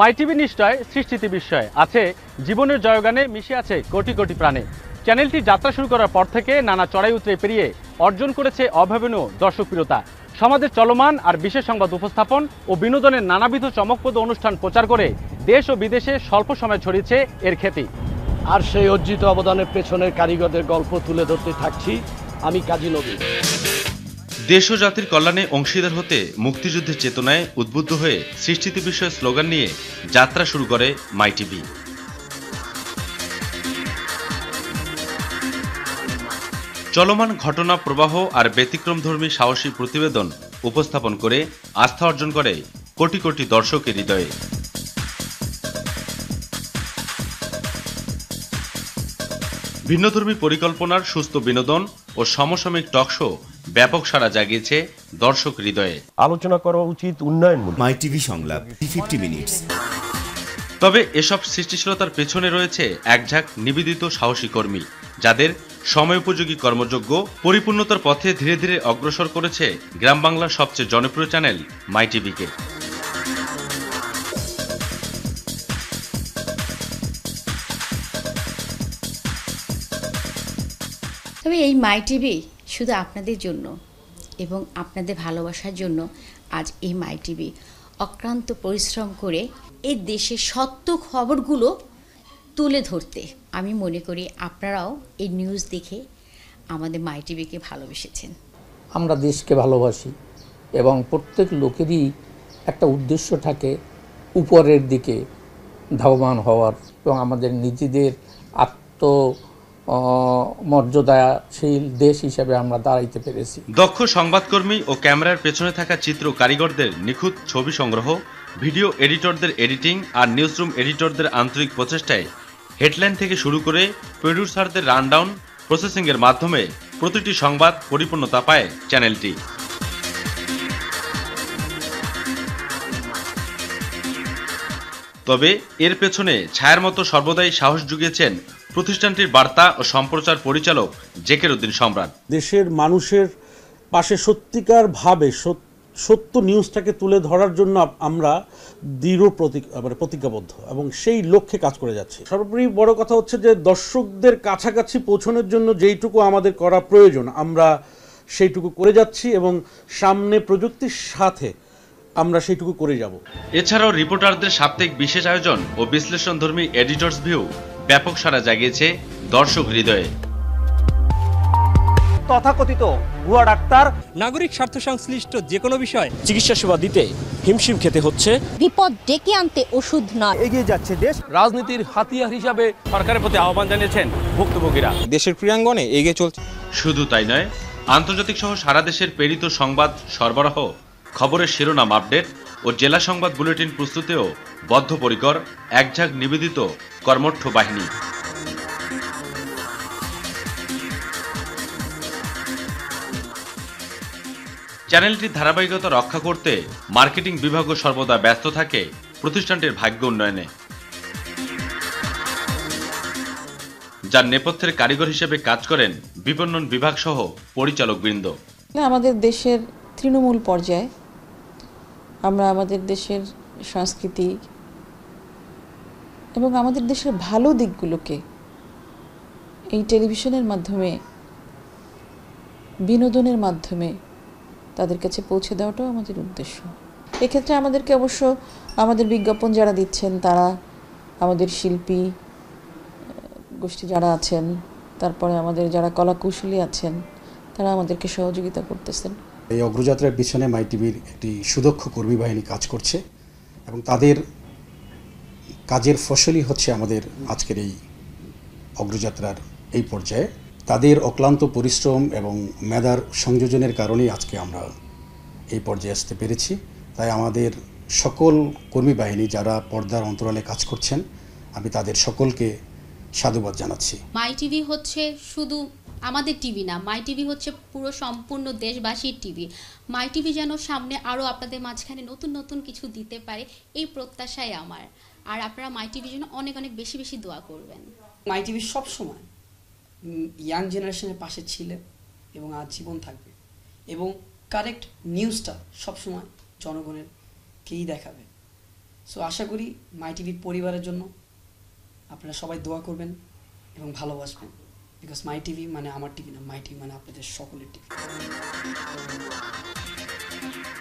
মাইটিভি নিশ্চয় সৃষ্টিতে বিস্ময় আছে, জীবনের জয়গানে মিশে আছে কোটি কোটি প্রাণে। চ্যানেলটি যাত্রা শুরু করার পর থেকে নানা চড়াই উতরে পেরিয়ে অর্জন করেছে অভাবনীয় দর্শকপ্রিয়তা। সমাজের চলমান আর বিশেষ সংবাদ উপস্থাপন ও বিনোদনের নানাবিধ চমকপ্রদ অনুষ্ঠান প্রচার করে দেশ ও বিদেশে স্বল্প সময়ে ছড়িয়েছে এর খ্যাতি। আর সেই অর্জিত অবদানের পেছনের কারিগরদের গল্প তুলে ধরতে থাকছি আমি, কাজী নবীন। দেশ ও জাতির কল্যাণে অংশীদার হতে মুক্তিযুদ্ধের চেতনায় উদ্বুদ্ধ হয়ে সৃষ্টিতে বিষয় স্লোগান নিয়ে যাত্রা শুরু করে মাইটিভি। চলমান ঘটনা প্রবাহ আর ব্যতিক্রমধর্মী সাহসী প্রতিবেদন উপস্থাপন করে আস্থা অর্জন করে কোটি কোটি দর্শকের হৃদয়ে। ভিন্নধর্মী পরিকল্পনার সুস্থ বিনোদন ও সমসাময়িক টকশো ব্যাপক সাড়া জাগিয়েছে দর্শক হৃদয়ে। আলোচনা করা উচিত উন্নয়নমূলক মাইটিভি সংলাপ পঞ্চাশ মিনিটস। তবে এসব সৃষ্টিশীলতার পেছনে রয়েছে একঝাঁক নিবেদিত সাহসী কর্মী, যাদের সময়োপযোগী কর্মযোগ্য পরিপূর্ণতার পথে ধীরে ধীরে অগ্রসর করেছে গ্রাম বাংলার সবচেয়ে জনপ্রিয় চ্যানেল মাইটিভিকে। তবে এই মাইটিভি শুধু আপনাদের জন্য এবং আপনাদের ভালোবাসার জন্য আজ এই মাইটিভি অক্লান্ত পরিশ্রম করে এই দেশের সত্য খবরগুলো তুলে ধরতে। আমি মনে করি আপনারাও এই নিউজ দেখে আমাদের মাইটিভিকে ভালোবেসেছেন। আমরা দেশকে ভালোবাসি এবং প্রত্যেক লোকেরই একটা উদ্দেশ্য থাকে উপরের দিকে ধাবমান হওয়ার, এবং আমাদের নিজেদের আত্ম মর্যাদাশীল দেশ হিসেবে আমরা দাঁড়াইতে পেরেছি। দক্ষ সংবাদকর্মী ও ক্যামেরার পেছনে থাকা চিত্র কারিগরদের নিখুঁত ছবি সংগ্রহ, ভিডিও এডিটরদের এডিটিং আর নিউজরুম এডিটরদের আন্তরিক প্রচেষ্টায় হেডলাইন থেকে শুরু করে প্রডিউসারদের রানডাউন প্রসেসিংয়ের মাধ্যমে প্রতিটি সংবাদ পরিপূর্ণতা পায় চ্যানেলটি। তবে এর পেছনে ছায়ার মতো সর্বদাই সাহস জুগিয়েছেন প্রতিষ্ঠানটির বার্তা ও সম্প্রচার পরিচালক জেকের উদ্দিন সম্রাট। দেশের মানুষের পাশে সত্যিকার ভাবে সত্য নিউজটাকে তুলে ধরার জন্য আমরা দৃঢ় প্রতিজ্ঞাবদ্ধ এবং সেই লক্ষ্যে কাজ করে যাচ্ছি। সর্বোপরি বড় কথা হচ্ছে যে দর্শকদের কাছাকাছি পৌঁছানোর জন্য যেইটুকু আমাদের করা প্রয়োজন আমরা সেইটুকু করে যাচ্ছি, এবং সামনে প্রযুক্তির সাথে আমরা সেইটুকু করে যাব। এছাড়াও রিপোর্টারদের সাপ্তাহিক বিশেষ আয়োজন ও বিশ্লেষণধর্মী এডিটর্স ভিউ ব্যাপক সাড়া জাগিয়েছে দর্শক হৃদয়ে। তথাকথিত ভুয়া ডাক্তার, নাগরিক স্বার্থ সংশ্লিষ্ট যে কোনো বিষয়ে চিকিৎসা সেবা দিতে হিমশিম খেতে হচ্ছে। বিপদ ডেকে আনতে ওষুধ নয়, এগিয়ে যাচ্ছে দেশ। রাজনীতির হাতিয়ার হিসাবে সরকারের প্রতি আহ্বান জানিয়েছেন ভুক্তভোগীরা। দেশের ক্রীড়াঙ্গনে এগিয়ে চলছে। শুধু তাই নয়, আন্তর্জাতিক সহ সারা দেশের প্রেরিত সংবাদ সরবরাহ, খবরের শিরোনাম আপডেট ও জেলা সংবাদ বুলেটিন প্রস্তুতেও বদ্ধপরিকর একঝাঁক নিবেদিত কর্মঠ বাহিনী। চ্যানেলটির ধারাবাহিকতা রক্ষা করতে মার্কেটিং বিভাগও সর্বদা ব্যস্ত থাকে প্রতিষ্ঠানটির ভাগ্য উন্নয়নে, যার নেপথ্যের কারিগর হিসেবে কাজ করেন বিপণন বিভাগ সহ পরিচালকবৃন্দ। আমাদের দেশের তৃণমূল পর্যায়ে আমরা আমাদের দেশের সংস্কৃতি এবং আমাদের দেশের ভালো দিকগুলোকে এই টেলিভিশনের মাধ্যমে, বিনোদনের মাধ্যমে তাদের কাছে পৌঁছে দেওয়াটাও আমাদের উদ্দেশ্য। এক্ষেত্রে আমাদেরকে অবশ্য আমাদের বিজ্ঞাপন যারা দিচ্ছেন তারা আমাদের শিল্পী গোষ্ঠী যারা আছেন, তারপরে আমাদের যারা কলাকুশলী আছেন তারা আমাদেরকে সহযোগিতা করতেছেন। এই অগ্রযাত্রার পিছনে মাইটিভির একটি সুদক্ষ কর্মী বাহিনী কাজ করছে এবং তাদের কাজের ফসলই হচ্ছে আমাদের আজকের এই অগ্রযাত্রার এই পর্যায়ে। তাদের অক্লান্ত পরিশ্রম এবং মেধার সংযোজনের কারণেই আজকে আমরা এই পর্যায়ে আসতে পেরেছি। তাই আমাদের সকল কর্মী বাহিনী যারা পর্দার অন্তরালে কাজ করছেন, আমি তাদের সকলকে সাধুবাদ জানাচ্ছি। মাইটিভি হচ্ছে শুধু আমাদের টিভি না, মাইটিভি হচ্ছে পুরো সম্পূর্ণ দেশবাসীর টিভি। মাইটিভি যেন সামনে আরও আপনাদের মাঝখানে নতুন নতুন কিছু দিতে পারে, এই প্রত্যাশাই আমার। আর আপনারা মাইটিভির জন্য অনেক অনেক বেশি বেশি দোয়া করবেন। মাইটিভি সবসময় ইয়াং জেনারেশনের পাশে ছিলেন এবং আজীবন থাকবে এবং কারেক্ট নিউজটা সবসময় জনগণেরকেই দেখাবে। সো আশা করি মাইটিভির পরিবারের জন্য আপনারা সবাই দোয়া করবেন এবং ভালোবাসবেন, বিকজ মাইটিভি মানে আমার টিভি না, মাইটিভি মানে আপনাদের সকলের টিভি।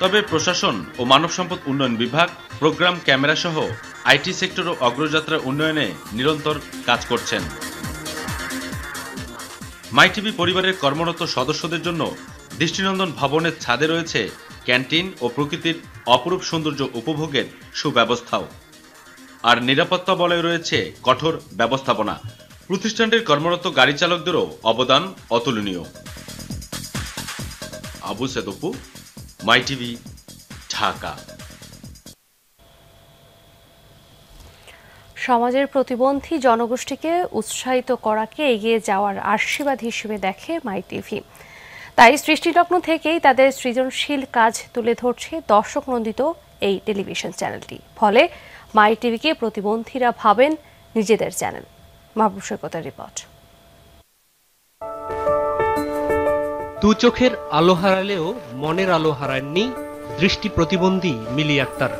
তবে প্রশাসন ও মানব সম্পদ উন্নয়ন বিভাগ প্রোগ্রাম ক্যামেরা সহ আইটি সেক্টর ও অগ্রযাত্রা উন্নয়নে নিরন্তর কাজ করছেন। মাইটিভি পরিবারের কর্মরত সদস্যদের জন্য দৃষ্টিনন্দন ভবনের ছাদে রয়েছে ক্যান্টিন ও প্রকৃতির অপরূপ সৌন্দর্য উপভোগের সুব্যবস্থাও। আর নিরাপত্তা বলয়ে রয়েছে কঠোর ব্যবস্থাপনা। প্রতিষ্ঠানটির কর্মরত গাড়ি চালকদেরও অবদান অতুলনীয়। আবু সেদপু, মাইটিভি, ঢাকা। সমাজের প্রতিবন্ধী জনগোষ্ঠীকে উৎসাহিত করাকে এগিয়ে যাওয়ার আশীর্বাদ হিসেবে দেখে মাইটিভি। তাই সৃষ্টিলগ্ন থেকেই তাদের সৃজনশীল কাজ তুলে ধরছে দর্শক নন্দিত এই টেলিভিশন চ্যানেলটি। ফলে মাইটিভিকে প্রতিবন্ধীরা ভাবেন নিজেদের চ্যানেল। মাহবুব সৈকতের রিপোর্ট। দু চোখের আলো হারালেও মনের আলো হারাননি দৃষ্টি প্রতিবন্ধী মিলি আক্তার।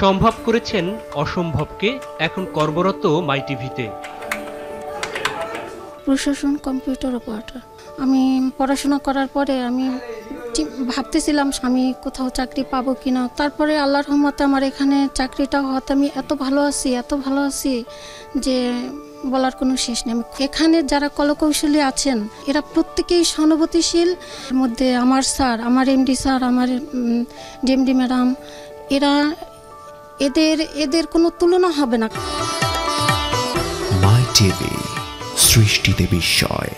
সম্ভব করেছেন অসম্ভবকে, এখন কর্মরত মাইটিভিতে। প্রশাসন কম্পিউটার অপারেটর। আমি পড়াশোনা করার পরে আমি ভাবতেছিলাম আমি কোথাও চাকরি পাবো কিনা, তারপরে আল্লাহর রহমতে আমার এখানে চাকরিটা হওয়াতে আমি এত ভালো আছি, এত ভালো আছি যে বলার কোনো শেষ নেই। এখানে যারা কলাকৌশলী আছেন এরা প্রত্যেকেই সহানুভূতিশীল। এর মধ্যে আমার স্যার, আমার এমডি স্যার, আমার ডিএমডি ম্যাডাম, এরা এদের এদের কোনো তুলনা হবে না। মাইটিভি, সৃষ্টিতে বিস্ময়।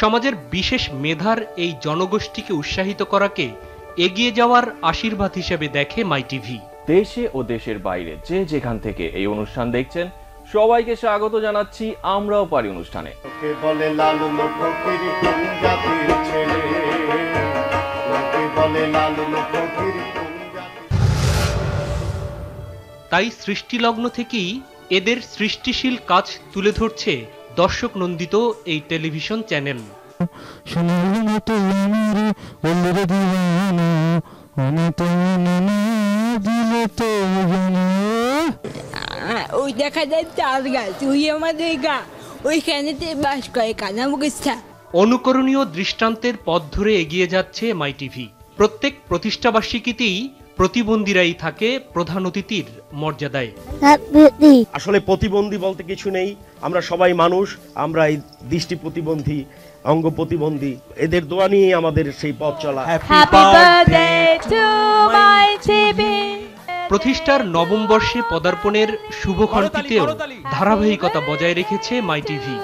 সমাজের বিশেষ মেধার এই জনগোষ্ঠীকে উৎসাহিত করাকে এগিয়ে যাওয়ার আশীর্বাদ হিসেবে দেখে মাইটিভি। দেশে ও দেশের বাইরে যে যেখান থেকে এই অনুষ্ঠান দেখছেন সবাইকে স্বাগত জানাচ্ছি আমরাও পারি অনুষ্ঠানে। তাই সৃষ্টিলগ্ন থেকেই এদের সৃষ্টিশীল কাজ তুলে ধরছে দর্শক নন্দিত এই টেলিভিশন চ্যানেল। ওই দেখা যায় চার গাছ, ওই আমাদের গা, ওইখানেতে বাস করে কানামুকিস্তা। অনুকরণীয় দৃষ্টান্তের পথ ধরে এগিয়ে যাচ্ছে মাইটিভি। প্রত্যেক প্রতিষ্ঠাবার্ষিকীতেই প্রতিবন্ধীরাই থাকে প্রধান অতিথির মর্যাদায়। আসলে প্রতিবন্ধী বলতে কিছু নেই, আমরা সবাই মানুষ, আমরা এই দৃষ্টি প্রতিবন্ধী, অঙ্গ প্রতিবন্ধী, এদের দোয়া নিয়ে আমাদের সেই পথ চলা। প্রতিষ্ঠার নবম বর্ষে পদার্পণের শুভক্ষণটিতেও ধারাবাহিকতা বজায় রেখেছে মাই টিভি।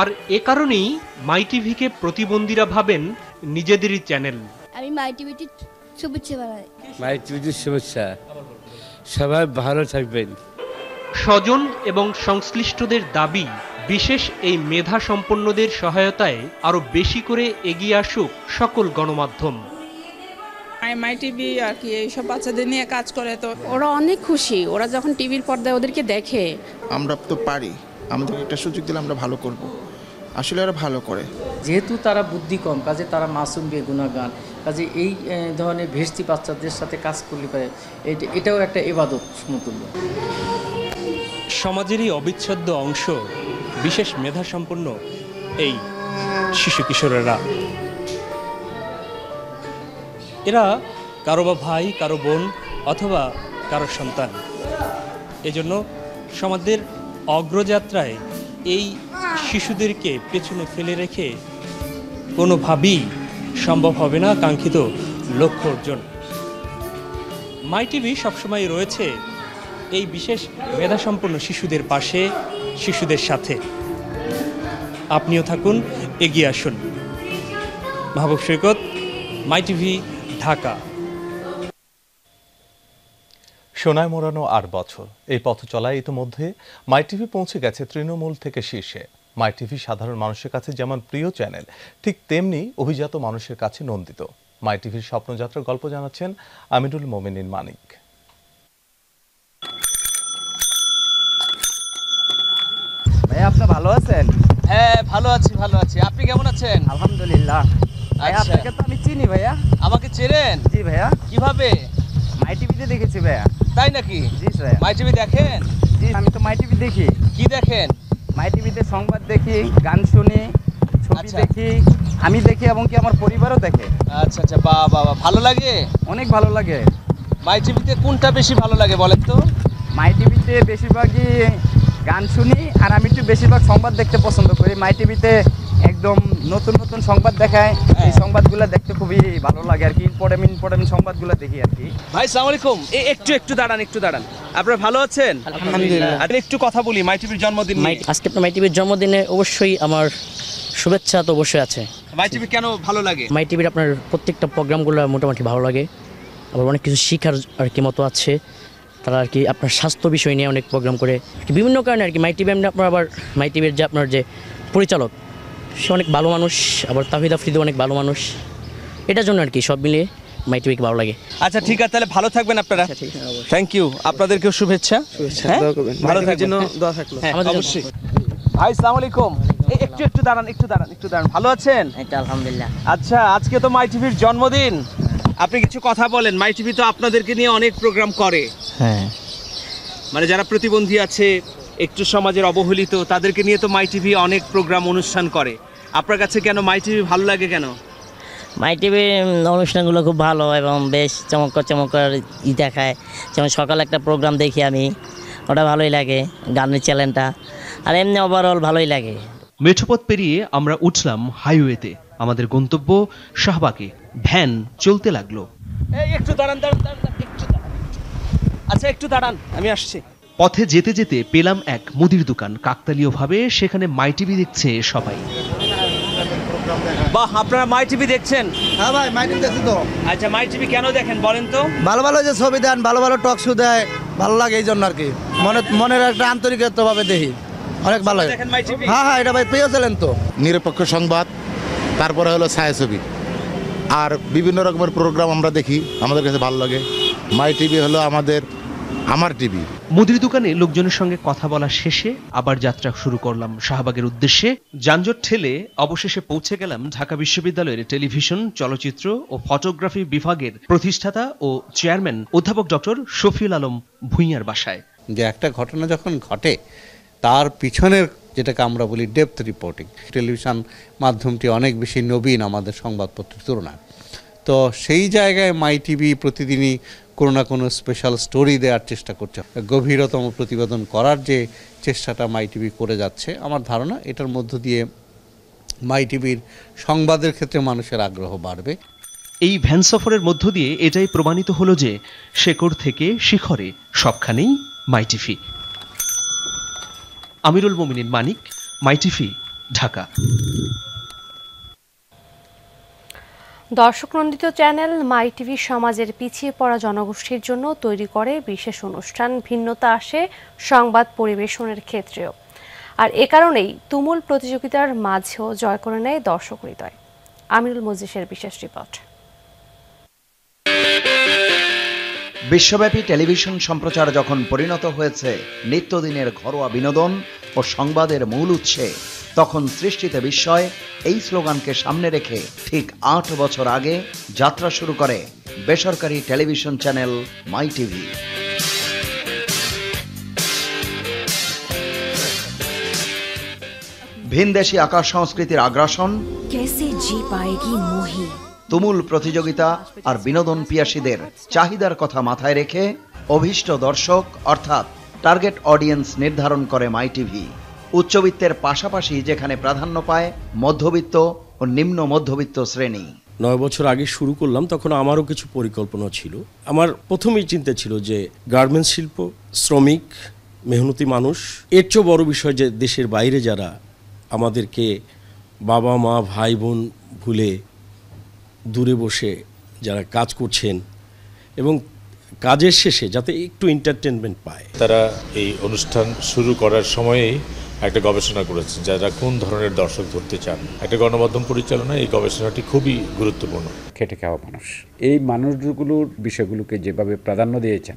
আর এ কারণেই মাই টিভিকে প্রতিবন্ধীরা ভাবেন নিজেদেরই চ্যানেল। আমি মাই টিভিতে শুভেচ্ছা জানাই, মাই টিভিতে শুভেচ্ছা, সবাই ভালো থাকবেন। স্বজন এবং সংশ্লিষ্টদের দাবি, বিশেষ এই মেধা সম্পন্নদের সহায়তায় আরো বেশি করে এগিয়ে আসুক সকল গণমাধ্যম। মাই টিভি আর কি এইসব বাচ্চাদের নিয়ে কাজ করে, তো ওরা অনেক খুশি, ওরা যখন টিভির পর্দায় ওদেরকে দেখে। আমরা তো পারি, আমাদের একটা সুযোগ দিলে আমরা ভালো করব। আসলে ওরা ভালো করে, যেহেতু তারা বুদ্ধি কম, কাজে তারা মাসুম বেগুনাগান, কাজে এই ধরনের ভেস্তি বাচ্চাদের সাথে কাজ করলে পারে, এটাও একটা ইবাদত সমতুল্য। সমাজেরই অবিচ্ছেদ্য অংশ বিশেষ মেধা সম্পন্ন এই শিশু কিশোরেরা, এরা কারো বা ভাই, কারো বোন অথবা কারো সন্তান। এজন্য সমাজের অগ্রযাত্রায় এই শিশুদেরকে পেছনে ফেলে রেখে কোনোভাবেই সম্ভব হবে না কাঙ্ক্ষিত লক্ষ্য অর্জন। মাই টিভি সবসময় রয়েছে এই বিশেষ মেধাসম্পন্ন শিশুদের পাশে, শিশুদের সাথে। আপনিও থাকুন, এগিয়ে আসুন। Mahbub Saikat, my TV, Dhaka. সোনায় মোড়ানো আট বছর, এই পথ চলায় ইতোমধ্যে মাই টিভি পৌঁছে গেছে তৃণমূল থেকে শীর্ষে। মাই টিভি সাধারণ মানুষের কাছে যেমন প্রিয় চ্যানেল, ঠিক তেমনি অভিজাত মানুষের কাছে নন্দিত। মাই টিভির স্বপ্নযাত্রার গল্প জানাচ্ছেন আমিরুল মোমিনিন মানিক। ভাই আপনি ভালো আছেন? হ্যাঁ ভালো আছি, ভালো আছি। আপনি কেমন আছেন? আলহামদুলিল্লাহ। আপনাকে তো আমি চিনি ভাইয়া। আমাকে চেনেন? জি ভাইয়া। কিভাবে? মাই টিভিতে দেখেছি ভাইয়া। তাই নাকি? জি ভাইয়া। মাই টিভি দেখেন? জি আমি তো মাই টিভি দেখি। কি দেখেন? মাই টিভিতে সংবাদ দেখি, গান শুনি, ছবি দেখি, আমি দেখি এবং কি আমার পরিবারও দেখে। আচ্ছা আচ্ছা, বাহ বাহ, ভালো লাগে, অনেক ভালো লাগে। মাই টিভিতে কোনটা বেশি ভালো লাগে বলেন তো? মাই টিভিতে বেশিরভাগই গান শুনি, আর আমি একটু বেশিরভাগ সংবাদ দেখতে পছন্দ করি। মাই টিভিতে একদম নতুন নতুন সংবাদ দেখায়, এই সংবাদগুলো দেখতে খুবই ভালো লাগে আর কি। ইম্পর্টেন্ট ইম্পর্টেন্ট সংবাদগুলো দেখি আর কি। ভাই আসসালামু আলাইকুম। এই একটু একটু দাঁড়ান, একটু দাঁড়ান। আপনারা ভালো আছেন? আলহামদুলিল্লাহ। আর একটু কথা বলি মাই টিভির জন্মদিন নিয়ে। আজকে আপনার মাই টিভির জন্মদিনে অবশ্যই আমার শুভেচ্ছা তো অবশ্যই আছে। মাই টিভি কেন ভালো লাগে? মাই টিভির আপনার প্রত্যেকটা প্রোগ্রামগুলো মোটামুটি ভালো লাগে, আবার অনেক কিছু শিখার আর কি মতো আছে। তারা আর কি আপনার স্বাস্থ্য বিষয় নিয়ে অনেক প্রোগ্রাম করে বিভিন্ন কারণে আর কি। মাই টিভি আপনার আবার মাই টিভির যে আপনার যে পরিচালক, সে অনেক ভালো মানুষ, আবার তাহিদ আফ্রিদিও অনেক ভালো মানুষ, এটার জন্য আর কি সব মিলিয়ে মাই টিভিকে ভালো লাগে। আচ্ছা ঠিক আছে, তাহলে ভালো থাকবেন আপনারা। থ্যাংক ইউ, আপনাদেরকেও শুভেচ্ছা, ভালো থাকার জন্য দোয়া থাকলো আমাদের অবশ্যই। ভাই আসসালামু আলাইকুম। একটু একটু দাঁড়ান, একটু দাঁড়ান, একটু দাঁড়ান। ভালো আছেন? আলহামদুলিল্লাহ। আচ্ছা আজকে তো মাই টিভির জন্মদিন, আপনি কিছু কথা বলেন। মাই টিভি তো আপনাদেরকে নিয়ে অনেক প্রোগ্রাম করে, হ্যাঁ, মানে যারা প্রতিবন্ধী আছে, একটু সমাজের অবহেলিত, তাদেরকে নিয়ে তো মাই টিভি অনেক প্রোগ্রাম অনুষ্ঠান করে। আপনার কাছে কেন মাই টিভি ভালো লাগে? কেন মাই টিভি অনুষ্ঠানগুলো খুব ভালো এবং বেশ চমৎকার চমৎকার ই দেখায়। যেমন সকালে একটা প্রোগ্রাম দেখি আমি, ওটা ভালোই লাগে, গানের চ্যানেলটা, আর এমনি ওভারঅল ভালোই লাগে। মেঠোপথ পেরিয়ে আমরা উঠলাম হাইওয়েতে, আমাদের গন্তব্য শাহবাগে। ভ্যান চলতে লাগলো। একটু দাঁড়ান, দাঁড়ান, দাঁড়ান, একটু দাঁড়ান। আচ্ছা একটু দাঁড়ান, আমি আসছি। পথে যেতে যেতে পেলাম এক মুদির দোকান, কাকতালীয়ভাবে সেখানে মাই টিভি দেখছে সবাই। বাহ, আপনারা মাই টিভি দেখছেন? হ্যাঁ ভাই মাই টিভি দেখি তো। আচ্ছা মাই টিভি কেন দেখেন বলেন তো? ভালো ভালো যে ছবি দেন, ভালো ভালো টক শো দেয়, ভালো লাগে এই জন্য আর কি। মনে মনের একটা আন্তরিকতাভাবে দেখি, অনেক ভালো লাগে। হ্যাঁ হ্যাঁ এটা ভাই প্রিয় ছিলেন তো। নিরপেক্ষ সংবাদ, তারপরে হলো ছায়াছবি, আর বিভিন্ন রকমের প্রোগ্রাম আমরা দেখি, আমাদের কাছে ভালো লাগে। মাই টিভি হলো আমাদের আমার টিভি। মুদির দোকানে লোকজনের সঙ্গে কথা বলা শেষে আবার যাত্রা শুরু করলাম শাহবাগের উদ্দেশ্যে। যানজট ঠেলে অবশেষে পৌঁছে গেলাম ঢাকা বিশ্ববিদ্যালয়ের টেলিভিশন, চলচ্চিত্র ও ফটোগ্রাফি বিভাগের প্রতিষ্ঠাতা ও চেয়ারম্যান অধ্যাপক ডক্টর শফিউল আলম ভূঁইয়ার বাসায়। যে একটা ঘটনা যখন ঘটে, তার পিছনের যেটাকে আমরা বলি ডেপথ রিপোর্টিং। টেলিভিশন মাধ্যমটি অনেক বেশি নবীন আমাদের সংবাদপত্রের তুলনায়, তো সেই জায়গায় মাই টিভি প্রতিদিনই কোনো না কোনো স্পেশাল স্টোরি দেওয়ার চেষ্টা করছে। গভীরতম প্রতিবেদন করার যে চেষ্টাটা মাই টিভি করে যাচ্ছে, আমার ধারণা এটার মধ্য দিয়ে মাই টিভির সংবাদের ক্ষেত্রে মানুষের আগ্রহ বাড়বে। এই ভ্যান সফরের মধ্য দিয়ে এটাই প্রমাণিত হলো যে শেকড় থেকে শিখরে সবখানেই my TV. Amirul Mominin Manik, my TV, Dhaka. দর্শকনন্দিত চ্যানেল মাই টিভি সমাজের পিছিয়ে পড়া জনগোষ্ঠীর জন্য তৈরি করে বিশেষ অনুষ্ঠান। ভিন্নতা আসে সংবাদ পরিবেশনের ক্ষেত্রেও, আর এ কারণেই তুমুল প্রতিযোগিতার মাঝেও জয় করে নেয় দর্শক হৃদয়। আমিরুল মজলিসের বিশেষ রিপোর্ট। বিশ্বব্যাপী টেলিভিশন সম্প্রচার যখন পরিণত হয়েছে নিত্যদিনের ঘরোয়া বিনোদন ও সংবাদের মূল উৎসে, তখন সৃষ্টিতে বিস্ময় এই স্লোগানকে সামনে রেখে ঠিক আট বছর আগে যাত্রা শুরু করে বেসরকারি টেলিভিশন চ্যানেল মাই টিভি। ভিনদেশি আকাশ সংস্কৃতির আগ্রাসন, তুমুল প্রতিযোগিতা আর বিনোদন পিয়াসীদের চাহিদার কথা মাথায় রেখে অভিষ্ট দর্শক অর্থাৎ টার্গেট অডিয়েন্স নির্ধারণ করে মাই টিভি। উচ্চবিত্তের পাশাপাশি যেখানে প্রাধান্য পায় মধ্যবিত্ত ও নিম্ন মধ্যবিত্ত শ্রেণী। নয় বছর আগে শুরু করলাম, তখন আমারও কিছু পরিকল্পনা ছিল। আমার প্রথমেই চিন্তা ছিল যে গার্মেন্টস শিল্প, শ্রমিক, মেহনতি মানুষ, এর চেয়ে বড় বিষয় যে দেশের বাইরে যারা আমাদেরকে বাবা মা ভাই বোন ভুলে দূরে বসে যারা কাজ করছেন এবং কাজের শেষে যাতে একটু এন্টারটেনমেন্ট পায়, তারা এই অনুষ্ঠান শুরু করার সময়েই একটা গবেষণা করেছেন যারা কোন ধরনের দর্শক ধরতে চান। একটা গণমাধ্যম পরিচালনায় এই গবেষণাটি খুবই গুরুত্বপূর্ণ। খেটে খাওয়া মানুষ, এই মানুষগুলোর বিষয়গুলোকে যেভাবে প্রাধান্য দিয়েছেন,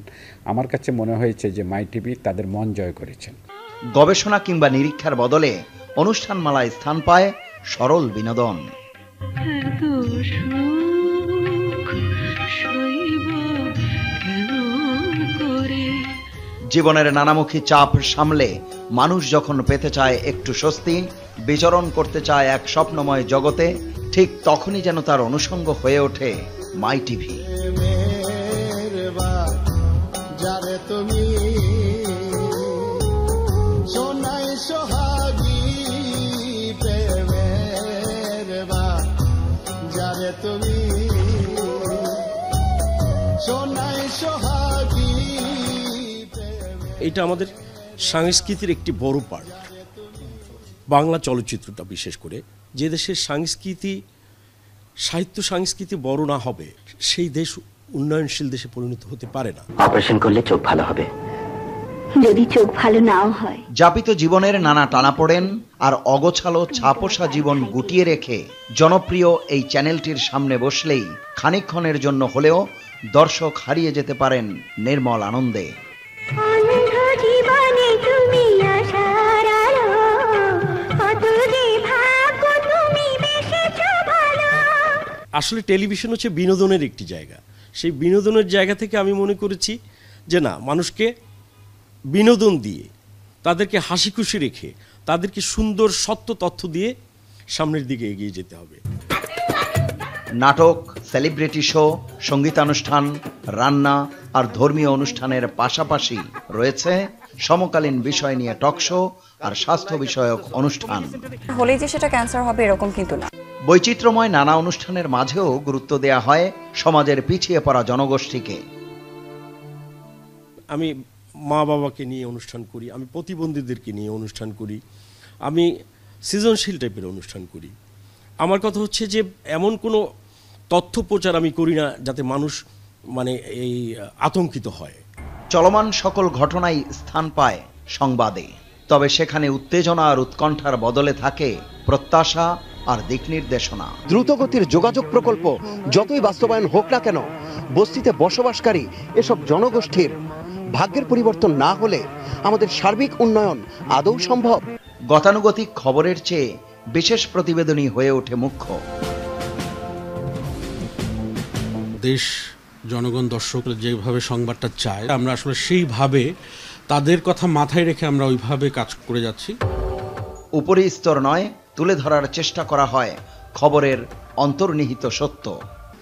আমার কাছে মনে হয়েছে যে মাই টিভি তাদের মন জয় করেছেন। গবেষণা কিংবা নিরীক্ষার বদলে অনুষ্ঠানমালায় স্থান পায় সরল বিনোদন। জীবনের নানামুখী চাপ সামলে মানুষ যখন পেতে চায় একটু স্বস্তি, বিচরণ করতে চায় এক স্বপ্নময় জগতে, ঠিক তখনই যেন তার অনুষঙ্গ হয়ে ওঠে মাই টিভি। এটা আমাদের সংস্কৃতির একটি বড় পার্ট, বাংলা চলচ্চিত্রটা বিশেষ করে। যে দেশের সংস্কৃতি, সাহিত্য সংস্কৃতি বড় না হবে, সেই দেশ উন্নয়নশীল দেশে পরিণত হতে পারে না। অপারেশন করলে চোখ ভালো হবে, যদি চোখ ভালো নাও হয়। যাপিত জীবনের নানা টানাপোড়েন আর অগোছালো ছাপোষা জীবন গুটিয়ে রেখে জনপ্রিয় এই চ্যানেলটির সামনে বসলেই খানিকক্ষণের জন্য হলেও দর্শক হারিয়ে যেতে পারেন নির্মল আনন্দে। আসলে টেলিভিশন হচ্ছে বিনোদনের একটি জায়গা। সেই বিনোদনের জায়গা থেকে আমি মনে করেছি যে না, মানুষকে বিনোদন দিয়ে, তাদেরকে হাসি খুশি রেখে, তাদেরকে সুন্দর সত্য তথ্য দিয়ে সামনের দিকে এগিয়ে যেতে হবে। নাটক, সেলিব্রিটি শো, সঙ্গীতানুষ্ঠান, রান্না আর ধর্মীয় অনুষ্ঠানের পাশাপাশি রয়েছে সমকালীন বিষয় নিয়ে টকশো আর স্বাস্থ্য বিষয়ক অনুষ্ঠান। হলেই যে সেটা ক্যান্সার হবে এরকম কিন্তু না। বৈচিত্র্যময় নানা অনুষ্ঠানের মাঝেও গুরুত্ব দেয়া হয় সমাজের পিছিয়ে পড়া জনগোষ্ঠীকে। আমি মা বাবাকে নিয়ে অনুষ্ঠান করি, আমি প্রতিবন্ধীদেরকে নিয়ে অনুষ্ঠান করি, আমি সৃজনশীল টাইপের অনুষ্ঠান করি। আমার কথা হচ্ছে যে এমন কোনো তথ্য প্রচার আমি করি না যাতে মানুষ মানে এই আতঙ্কিত হয়। চলমান সকল ঘটনাই স্থান পায় সংবাদে, তবে সেখানে উত্তেজনা আর উৎকণ্ঠার বদলে থাকে প্রত্যাশা আর দিক নির্দেশনা। দ্রুতগতির যোগাযোগ প্রকল্প যতই বাস্তবায়ন হোক না কেন, বস্তিতে বসবাসকারী এসব জনগোষ্ঠীর ভাগ্যের পরিবর্তন না হলে আমাদের সার্বিক উন্নয়ন আদৌ সম্ভব? গতানুগতিক খবরের চেয়ে বিশেষ প্রতিবেদনী হয়ে ওঠে মুখ্য। দেশ, জনগণ, দর্শকরা যেভাবে সংবাদটা চায় আমরা আসলে সেইভাবে তাদের কথা মাথায় রেখে আমরা ওইভাবে কাজ করে যাচ্ছি। উপরিস্তর নয়, তুলে ধরার চেষ্টা করা হয় খবরের অন্তর্নিহিত সত্য।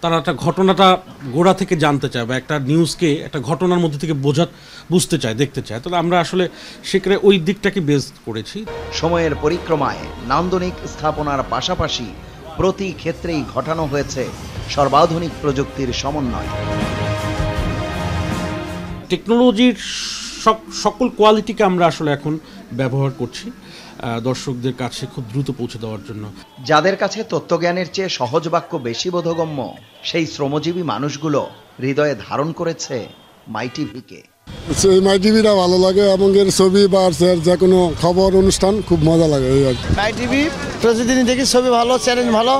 তারা একটা ঘটনাটা গোড়া থেকে জানতে চায় বা একটা নিউজকে একটা ঘটনার মধ্যে থেকে বোঝা বুঝতে চায়, দেখতে চায়। তাহলে আমরা আসলে সেখানে ওই দিকটাকে বেস করেছি। সময়ের পরিক্রমায় নান্দনিক স্থাপনার পাশাপাশি প্রতি ক্ষেত্রেই ঘটানো হয়েছে সর্বাধুনিক প্রযুক্তির সমন্বয়। টেকনোলজির সকল কোয়ালিটিকে আমরা আসলে এখন ব্যবহার করছি দর্শকদের কাছে খুব দ্রুত পৌঁছে দেওয়ার জন্য। যাদের কাছে তত্ত্বজ্ঞানের চেয়ে সহজ বাক্য বেশি বোধগম্য, সেই শ্রমজীবী মানুষগুলো হৃদয়ে ধারণ করেছে মাইটিভিকে। সেই মাইটিভিটা ভালো লাগে, এবং এর ছবি বা যে কোনো খবর অনুষ্ঠান খুব মজা লাগে। মাইটিভি প্রতিদিনই দেখি, ছবি ভালো, চ্যালেঞ্জ ভালো।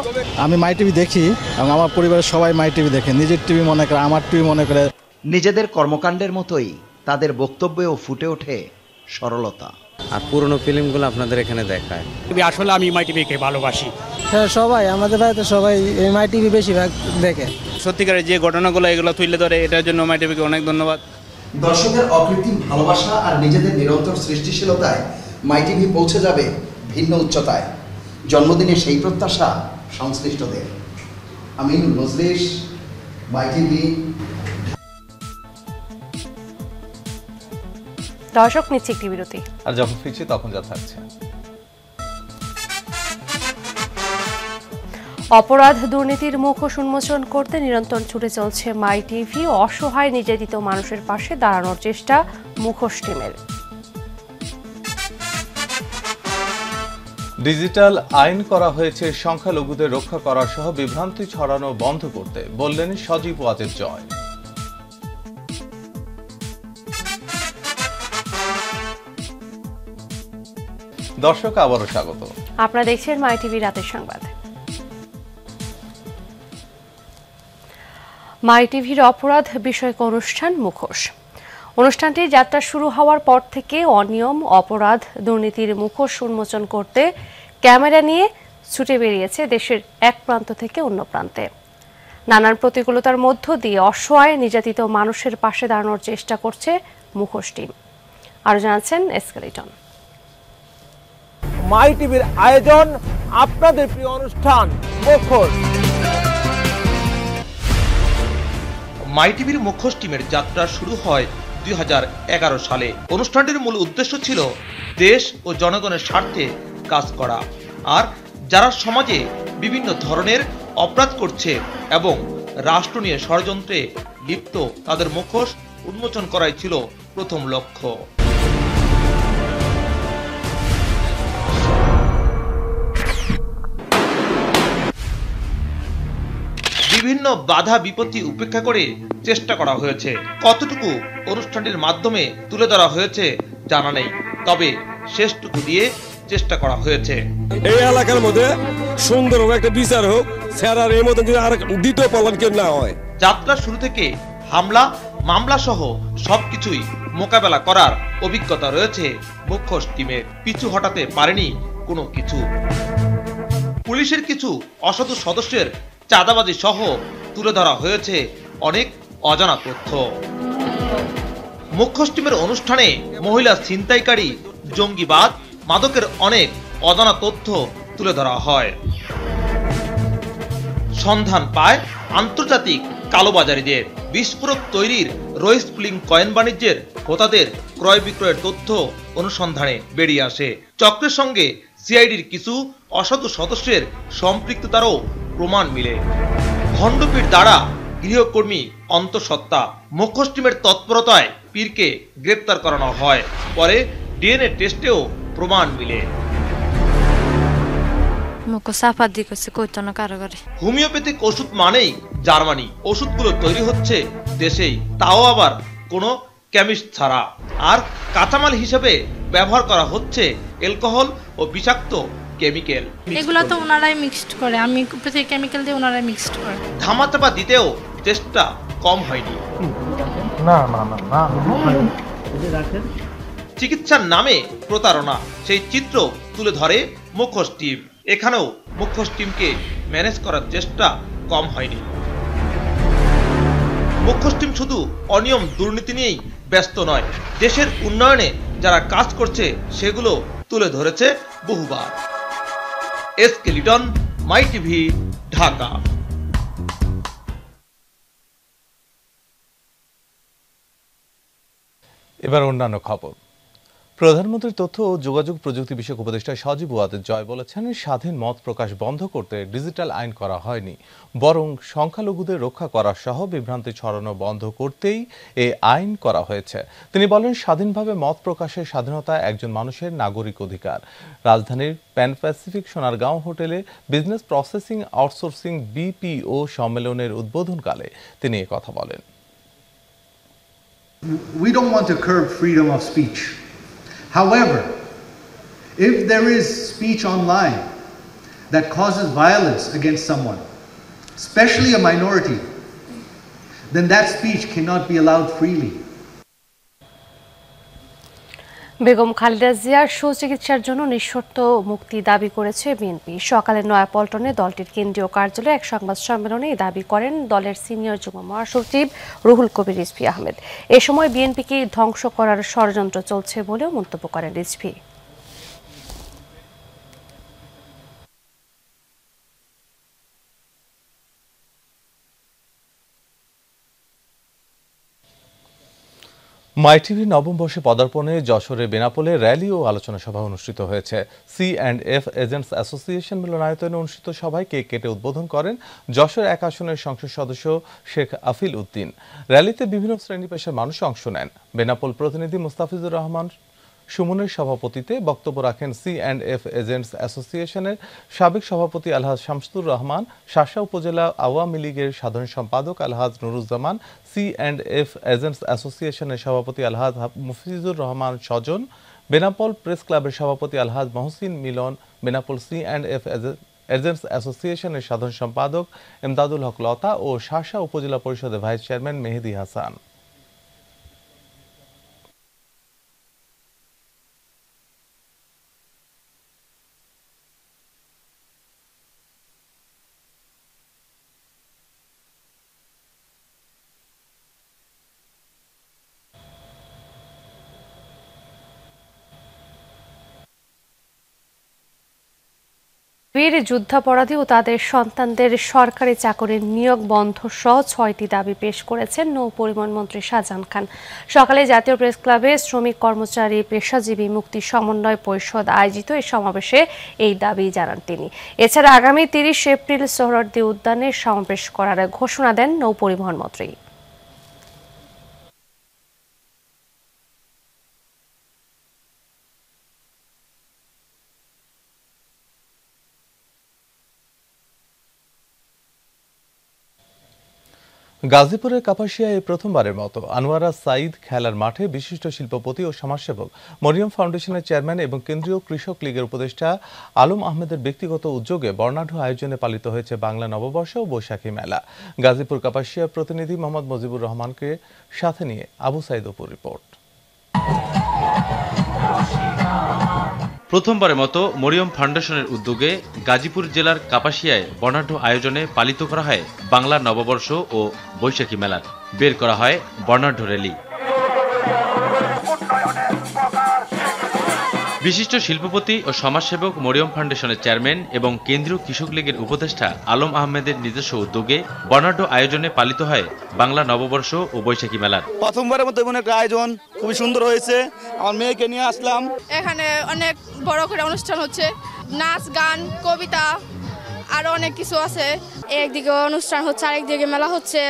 আমি মাইটিভি দেখি এবং আমার পরিবারের সবাই মাইটিভি দেখে, নিজের টিভি মনে করে, আমার টিভি মনে করে। নিজেদের কর্মকাণ্ডের মতোই তাদের বক্তব্যেও ফুটে ওঠে সরলতা। আর পুরনো ফিল্মগুলো আপনাদের এখানে দেখায়। আসলে আমি মাইটিভিকে ভালোবাসি। হ্যাঁ, সবাই আমাদের বাড়িতে সবাই মাইটিভি বেশিরভাগ দেখে। সত্যিকারের যে ঘটনাগুলো এগুলো তুলে ধরে, এটার জন্য মাইটিভিকে অনেক ধন্যবাদ। দর্শকদের অকৃত্রিম ভালোবাসা আর নিজেদের নিরন্তর সৃষ্টিশীলতায় মাইটিভি পৌঁছে যাবে ভিন্ন উচ্চতায়। জন্মদিনে সেই প্রত্যাশা সংশ্লিষ্টদের। আমি নজরিস, মাইটিভি। দর্শক নিচ্ছে একটি বিরতি, আর যখন ফিরছি তখন যা থাকছে। অপরাধ দুর্নীতির মুখোশ উন্মোচন করতে নিরন্তর ছুটে চলছে মাই টিভি। অসহায় নির্যাতিত মানুষের পাশে দাঁড়ানোর চেষ্টা মুখোশ টিমের। ডিজিটাল আইন করা হয়েছে সংখ্যালঘুদের রক্ষা করা সহ বিভ্রান্তি ছড়ানো বন্ধ করতে, বললেন সজীব ওয়াজেদ জয়। দর্শক আবারও স্বাগত, আপনারা দেখছেন মাইটিভি রাতের সংবাদ। মাইটিভির অপরাধ বিষয়ক অনুষ্ঠান মুখোশ। অনুষ্ঠানটি যাত্রা শুরু হওয়ার পর থেকে অনিয়ম, অপরাধ, দুর্নীতির মুখোশ উন্মোচন করতে ক্যামেরা নিয়ে ছুটে বেরিয়েছে দেশের এক প্রান্ত থেকে অন্য প্রান্তে। নানান প্রতিকূলতার মধ্য দিয়ে অসহায় নির্যাতিত মানুষের পাশে দাঁড়ানোর চেষ্টা করছে মুখোশ টিম। আরও জানাচ্ছেন এসকেলিটন। মাই টিভির আয়োজন, আপনাদের প্রিয় অনুষ্ঠান মুখোশ। মাই টিভির মুখোশ টিমের যাত্রা শুরু হয় দুই হাজার এগারো সালে। অনুষ্ঠানটির মূল উদ্দেশ্য ছিল দেশ ও জনগণের স্বার্থে কাজ করা। আর যারা সমাজে বিভিন্ন ধরনের অপরাধ করছে এবং রাষ্ট্র নিয়ে ষড়যন্ত্রে লিপ্ত, তাদের মুখোশ উন্মোচন করাই ছিল প্রথম লক্ষ্য। বিভিন্ন বাধা বিপত্তি উপেক্ষা করে চেষ্টা করা হয়েছে। কতটুকু অনুষ্ঠানটির মাধ্যমে তুলে ধরা হয়েছে জানা নেই, তবে শেষটুকু দিয়ে চেষ্টা করা হয়েছে। এই এলাকার মধ্যে সুন্দরভাবে একটা বিচার হোক, স্যারার এই মতন যদি আর দ্বিতীয় পালন কেউ না হয়। যাত্রা শুরু থেকে হামলা, মামলা সহ সবকিছুই মোকাবেলা করার অভিজ্ঞতা রয়েছে মুখোশ টিমের। পিছু হটাতে পারেনি কোনো কিছু। পুলিশের কিছু অসৎ সদস্যের চাঁদাবাজি সহ তুলে ধরা হয়েছে অনেক অজানা তথ্য। মুখ্য টিমের অনুষ্ঠানে মহিলা ছিনতাইকারী, জঙ্গিবাদ, মাদকের অনেক অজানা তথ্য তুলে ধরা হয়। সন্ধান পায় আন্তর্জাতিক কালোবাজারিদের, বিস্ফোরক তৈরির, রইস ফিলিং কয়েন বাণিজ্যের হোতাদের ক্রয় বিক্রয়ের তথ্য অনুসন্ধানে বেরিয়ে আসে। চক্রের সঙ্গে সিআইডির কিছু অসাধু সদস্যের সম্পৃক্ততারও প্রমাণ মিলে। ভণ্ডপীর দ্বারা গৃহকর্মী অন্তঃসত্ত্বা মুখোশ টিমের তৎপরতায় পীরকে গ্রেপ্তার করানো হয়। পরে ডিএনএ টেস্টেও প্রমাণ মিলে। হোমিওপ্যাথিক ওষুধ মানেই জার্মানি। ওষুধগুলো তৈরি হচ্ছে দেশেই, তাও আবার কোনো কেমিস্ট ছাড়া। আর কাঁচামাল হিসেবে ব্যবহার করা হচ্ছে অ্যালকোহল ও বিষাক্ত কেমিক্যাল। এগুলো তো ওনারাই মিক্সড করে, আমি প্রত্যেক কেমিক্যাল দিয়ে ওনারাই মিক্সড করে। ধামাচাপা দিতেও চেষ্টা কম হয়নি। না না না না চিকিৎসার নামে প্রতারণা, সেই চিত্র তুলে ধরে মুখোশ টিম। এখানেও মুখোশ টিমকে ম্যানেজ করার চেষ্টা কম হয়নি। মুখোশ টিম শুধু অনিয়ম দুর্নীতি নিয়েই ব্যস্ত নয়, দেশের উন্নয়নে যারা কাজ করছে সেগুলো তুলে ধরেছে বহুবার। S K Liton, my TV, Dhaka. এবার অন্যান্য খবর। প্রধানমন্ত্রীর তথ্য ও যোগাযোগ প্রযুক্তি বিষয়ক উপদেষ্টা সজীব ওয়াজেদ জয় বলেছেন, স্বাধীন মত প্রকাশ বন্ধ করতে ডিজিটাল আইন করা হয়নি, বরং সংখ্যালঘুদের রক্ষা করা সহ বিভ্রান্তি ছড়ানো বন্ধ করতেই এই আইন করা হয়েছে। তিনি বলেন, স্বাধীনভাবে মত প্রকাশের স্বাধীনতা একজন মানুষের নাগরিক অধিকার। রাজধানীর প্যান প্যাসিফিক সোনারগাঁও হোটেলে বিজনেস প্রসেসিং আউটসোর্সিং বিপিও সম্মেলনের উদ্বোধনকালে তিনি এ কথা বলেন। We don't want to curb freedom of speech. However, if there is speech online that causes violence against someone, especially a minority, then that speech cannot be allowed freely. Begum Khaleda জিয়ার সুচিকিৎসার জন্য নিঃশর্ত মুক্তি দাবি করেছে বিএনপি। সকালে নয়াপল্টনে দলটির কেন্দ্রীয় কার্যালয়ে এক সংবাদ সম্মেলনে এই দাবি করেন দলের সিনিয়র যুগ্ম মহাসচিব রুহুল কবির রিজভী আহমেদ। এ সময় বিএনপিকে ধ্বংস করার ষড়যন্ত্র চলছে বলেও মন্তব্য করেন রিজভী। মাইটিভির নবম বর্ষে পদার্পণে যশোরে বেনাপোলে র্যালি ও আলোচনা সভা অনুষ্ঠিত হয়েছে। C and F agents association মিলনায়তনে অনুষ্ঠিত সভায় কেক কেটে উদ্বোধন করেন যশোর এক আসনের সংসদ সদস্য শেখ আফিল উদ্দিন। র্যালিতে বিভিন্ন শ্রেণী পেশার মানুষ অংশ নেন। বেনাপোল প্রতিনিধি মুস্তাফিজুর রহমান সুমনের সভাপতিতে বক্তব্য রাখেন সি অ্যান্ড এফ এজেন্টস অ্যাসোসিয়েশনের সাবেক সভাপতি আলহাজ শামসুর রহমান, শাসা উপজেলা আওয়ামী লীগের সাধারণ সম্পাদক Alhaj Nuruzzaman, C and F agents অ্যাসোসিয়েশনের সভাপতি আলহাজ মুফিজুল রহমান স্বজন, বেনাপোল প্রেস ক্লাবের সভাপতি Alhaj Mahsin Milon, Benapole C and F agents অ্যাসোসিয়েশনের সাধারণ সম্পাদক এমদাদুল হক লতা ও শাসা উপজেলা পরিষদের ভাইস চেয়ারম্যান মেহেদি হাসান। বীর যুদ্ধাপরাধী ও তাদের সন্তানদের সরকারি চাকরির নিয়োগ বন্ধ সহ ছয়টি দাবি পেশ করেছেন নৌ পরিবহন মন্ত্রী শাহজাহান খান। সকালে জাতীয় প্রেস ক্লাবে শ্রমিক কর্মচারী পেশাজীবী মুক্তি সমন্বয় পরিষদ আয়োজিত এই সমাবেশে এই দাবি জানান তিনি। এছাড়া আগামী তিরিশ এপ্রিল সোহরাওয়ার্দী উদ্যানে সমাবেশ করার ঘোষণা দেন নৌ পরিবহন মন্ত্রী। গাজীপুরের কাপাসিয়ায় এই প্রথমবারের মতো আনোয়ারা সাঈদ খেলার মাঠে বিশিষ্ট শিল্পপতি ও সমাজসেবক মরিয়ম ফাউন্ডেশনের চেয়ারম্যান এবং কেন্দ্রীয় কৃষক লীগের উপদেষ্টা আলম আহমেদের ব্যক্তিগত উদ্যোগে বর্ণাঢ্য আয়োজনে পালিত হয়েছে বাংলা নববর্ষ ও বৈশাখী মেলা। গাজীপুর কাপাসিয়ার প্রতিনিধি মোহাম্মদ মজিবুর রহমানকে সাথে নিয়ে আবু সাইদ অপুর রিপোর্ট। প্রথমবারের মতো মরিয়ম ফাউন্ডেশনের উদ্যোগে গাজীপুর জেলার কাপাসিয়ায় বর্ণাঢ্য আয়োজনে পালিত করা হয় বাংলা নববর্ষ ও বৈশাখী মেলার। বের করা হয় বর্ণাঢ্য র্যালি। বিশিষ্ট শিল্পপতি ও সমাজসেবক মরিয়ম ফাউন্ডেশনের চেয়ারম্যান এবং কেন্দ্রীয় কৃষক লীগের উপদেষ্টা আলম আহমেদের নিজস্ব উদ্যোগে বর্ণাঢ্য আয়োজনে পালিত হয় বাংলা নববর্ষ ও বৈশাখী মেলার। প্রথমবারের মতো এমন একটা আয়োজন খুবই সুন্দর হয়েছে। আমার মেয়েকে নিয়ে আসলাম। এখানে অনেক বড় করে অনুষ্ঠান হচ্ছে, নাচ, গান, কবিতা, আরো অনেক কিছু আছে। একদিকে অনুষ্ঠান হচ্ছে, আরেকদিকে মেলা হচ্ছে।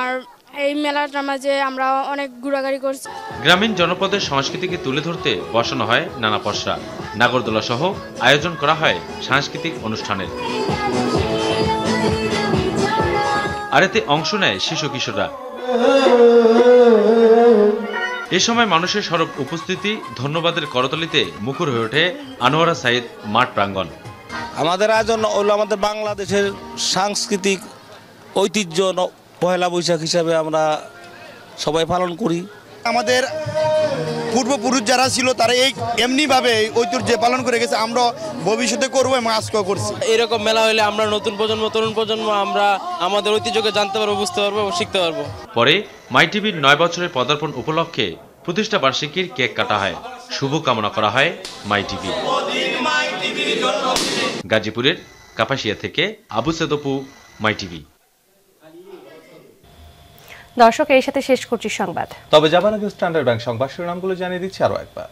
আর এই মেলার মাঝে আমরা অনেক ঘোরাঘুরি করছি। গ্রামীণ জনপদের সংস্কৃতিকে তুলে ধরতে বসানো হয় নানা পসরা। নাগরদোলা সহ আয়োজন করা হয় সাংস্কৃতিক অনুষ্ঠানের। আর এতে অংশ নেয় শিশু কিশোররা। এ সময় মানুষের সরব উপস্থিতি ধন্যবাদের করতলিতে মুখর হয়ে ওঠে আনোয়ারা সাইদ মাঠ প্রাঙ্গণ। আমাদের আয়োজন হলো আমাদের বাংলাদেশের সাংস্কৃতিক ঐতিহ্য। পহেলা বৈশাখ হিসাবে আমরা সবাই পালন করি। আমাদের পূর্বপুরুষ যারা ছিল তারা এই এমনিভাবে ঐতিহ্য পালন করে গেছে, আমরা ভবিষ্যতে করবো এবং আশা করছি। এরকম মেলা হলে আমরা নতুন প্রজন্ম, তরুণ প্রজন্ম আমরা আমাদের ঐতিহ্যকে জানতে পারবো, বুঝতে পারবো, শিখতে পারবো। পরে মাই টিভির নয় বছরের পদার্পণ উপলক্ষে প্রতিষ্ঠা বার্ষিকীর কেক কাটা হয়। শুভকামনা করা হয় মাইটিভি। গাজীপুরের কাপাসিয়া থেকে আবু সদপু, মাইটিভি। দর্শক, এর সাথে শেষ করছি সংবাদ। তবে যাবার আগে স্ট্যান্ডার্ড ব্যাংক সংবাদ শিরোনামগুলো জানিয়ে দিচ্ছি আরো একবার।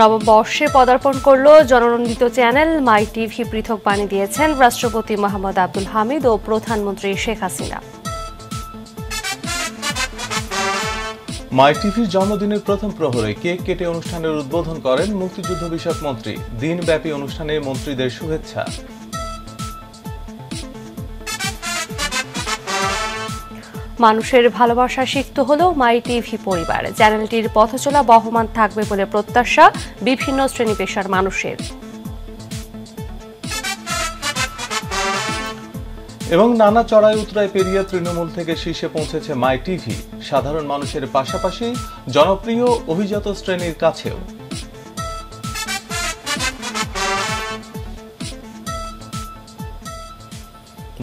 নববর্ষে পদার্পণ করল জননন্দিত চ্যানেল মাই টিভি। পৃথক বাণী দিয়েছেন রাষ্ট্রপতি মোহাম্মদ আব্দুল হামিদ ও প্রধানমন্ত্রী শেখ হাসিনা। মাই টিভির জন্মদিনের প্রথম প্রহরে কেক কেটে অনুষ্ঠানের উদ্বোধন করেন মুক্তিযুদ্ধ বিষয়ক মন্ত্রী। দিনব্যাপী অনুষ্ঠানে মন্ত্রীদের শুভেচ্ছা। মানুষের ভালোবাসা সিক্ত হলো মাই টিভি পরিবার। চ্যানেলটির পথচলা বহমান থাকবে বলে প্রত্যাশা বিভিন্ন শ্রেণী পেশার মানুষের। এবং নানা চড়াই উতরাই পেরিয়ে তৃণমূল থেকে শীর্ষে পৌঁছেছে মাই টিভি, সাধারণ মানুষের পাশাপাশি জনপ্রিয় অভিজাত শ্রেণীর কাছেও।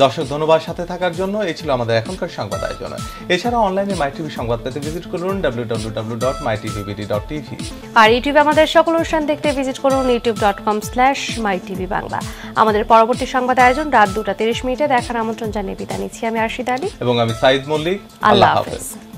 দর্শক, ধন্যবাদ সাথে থাকার জন্য। এই ছিল আমাদের এখনকার সংবাদ আয়োজন। এছাড়া অনলাইনে মাই টিভি সংবাদ পেতে ভিজিট করুন W W W dot my T V B D dot T V. আর ইউটিউবে আমাদের সকল অনুষ্ঠান দেখতে ভিজিট করুন YouTube dot com slash my TV Bangla. আমাদের পরবর্তী সংবাদ আয়োজন রাত দুটা তিরিশ মিনিটে দেখার আমন্ত্রণ জানিয়ে বিদায় নিচ্ছি আমি আরশিদ আলী এবং আমি সাইদ মল্লিক। আল্লাহ হাফেজ।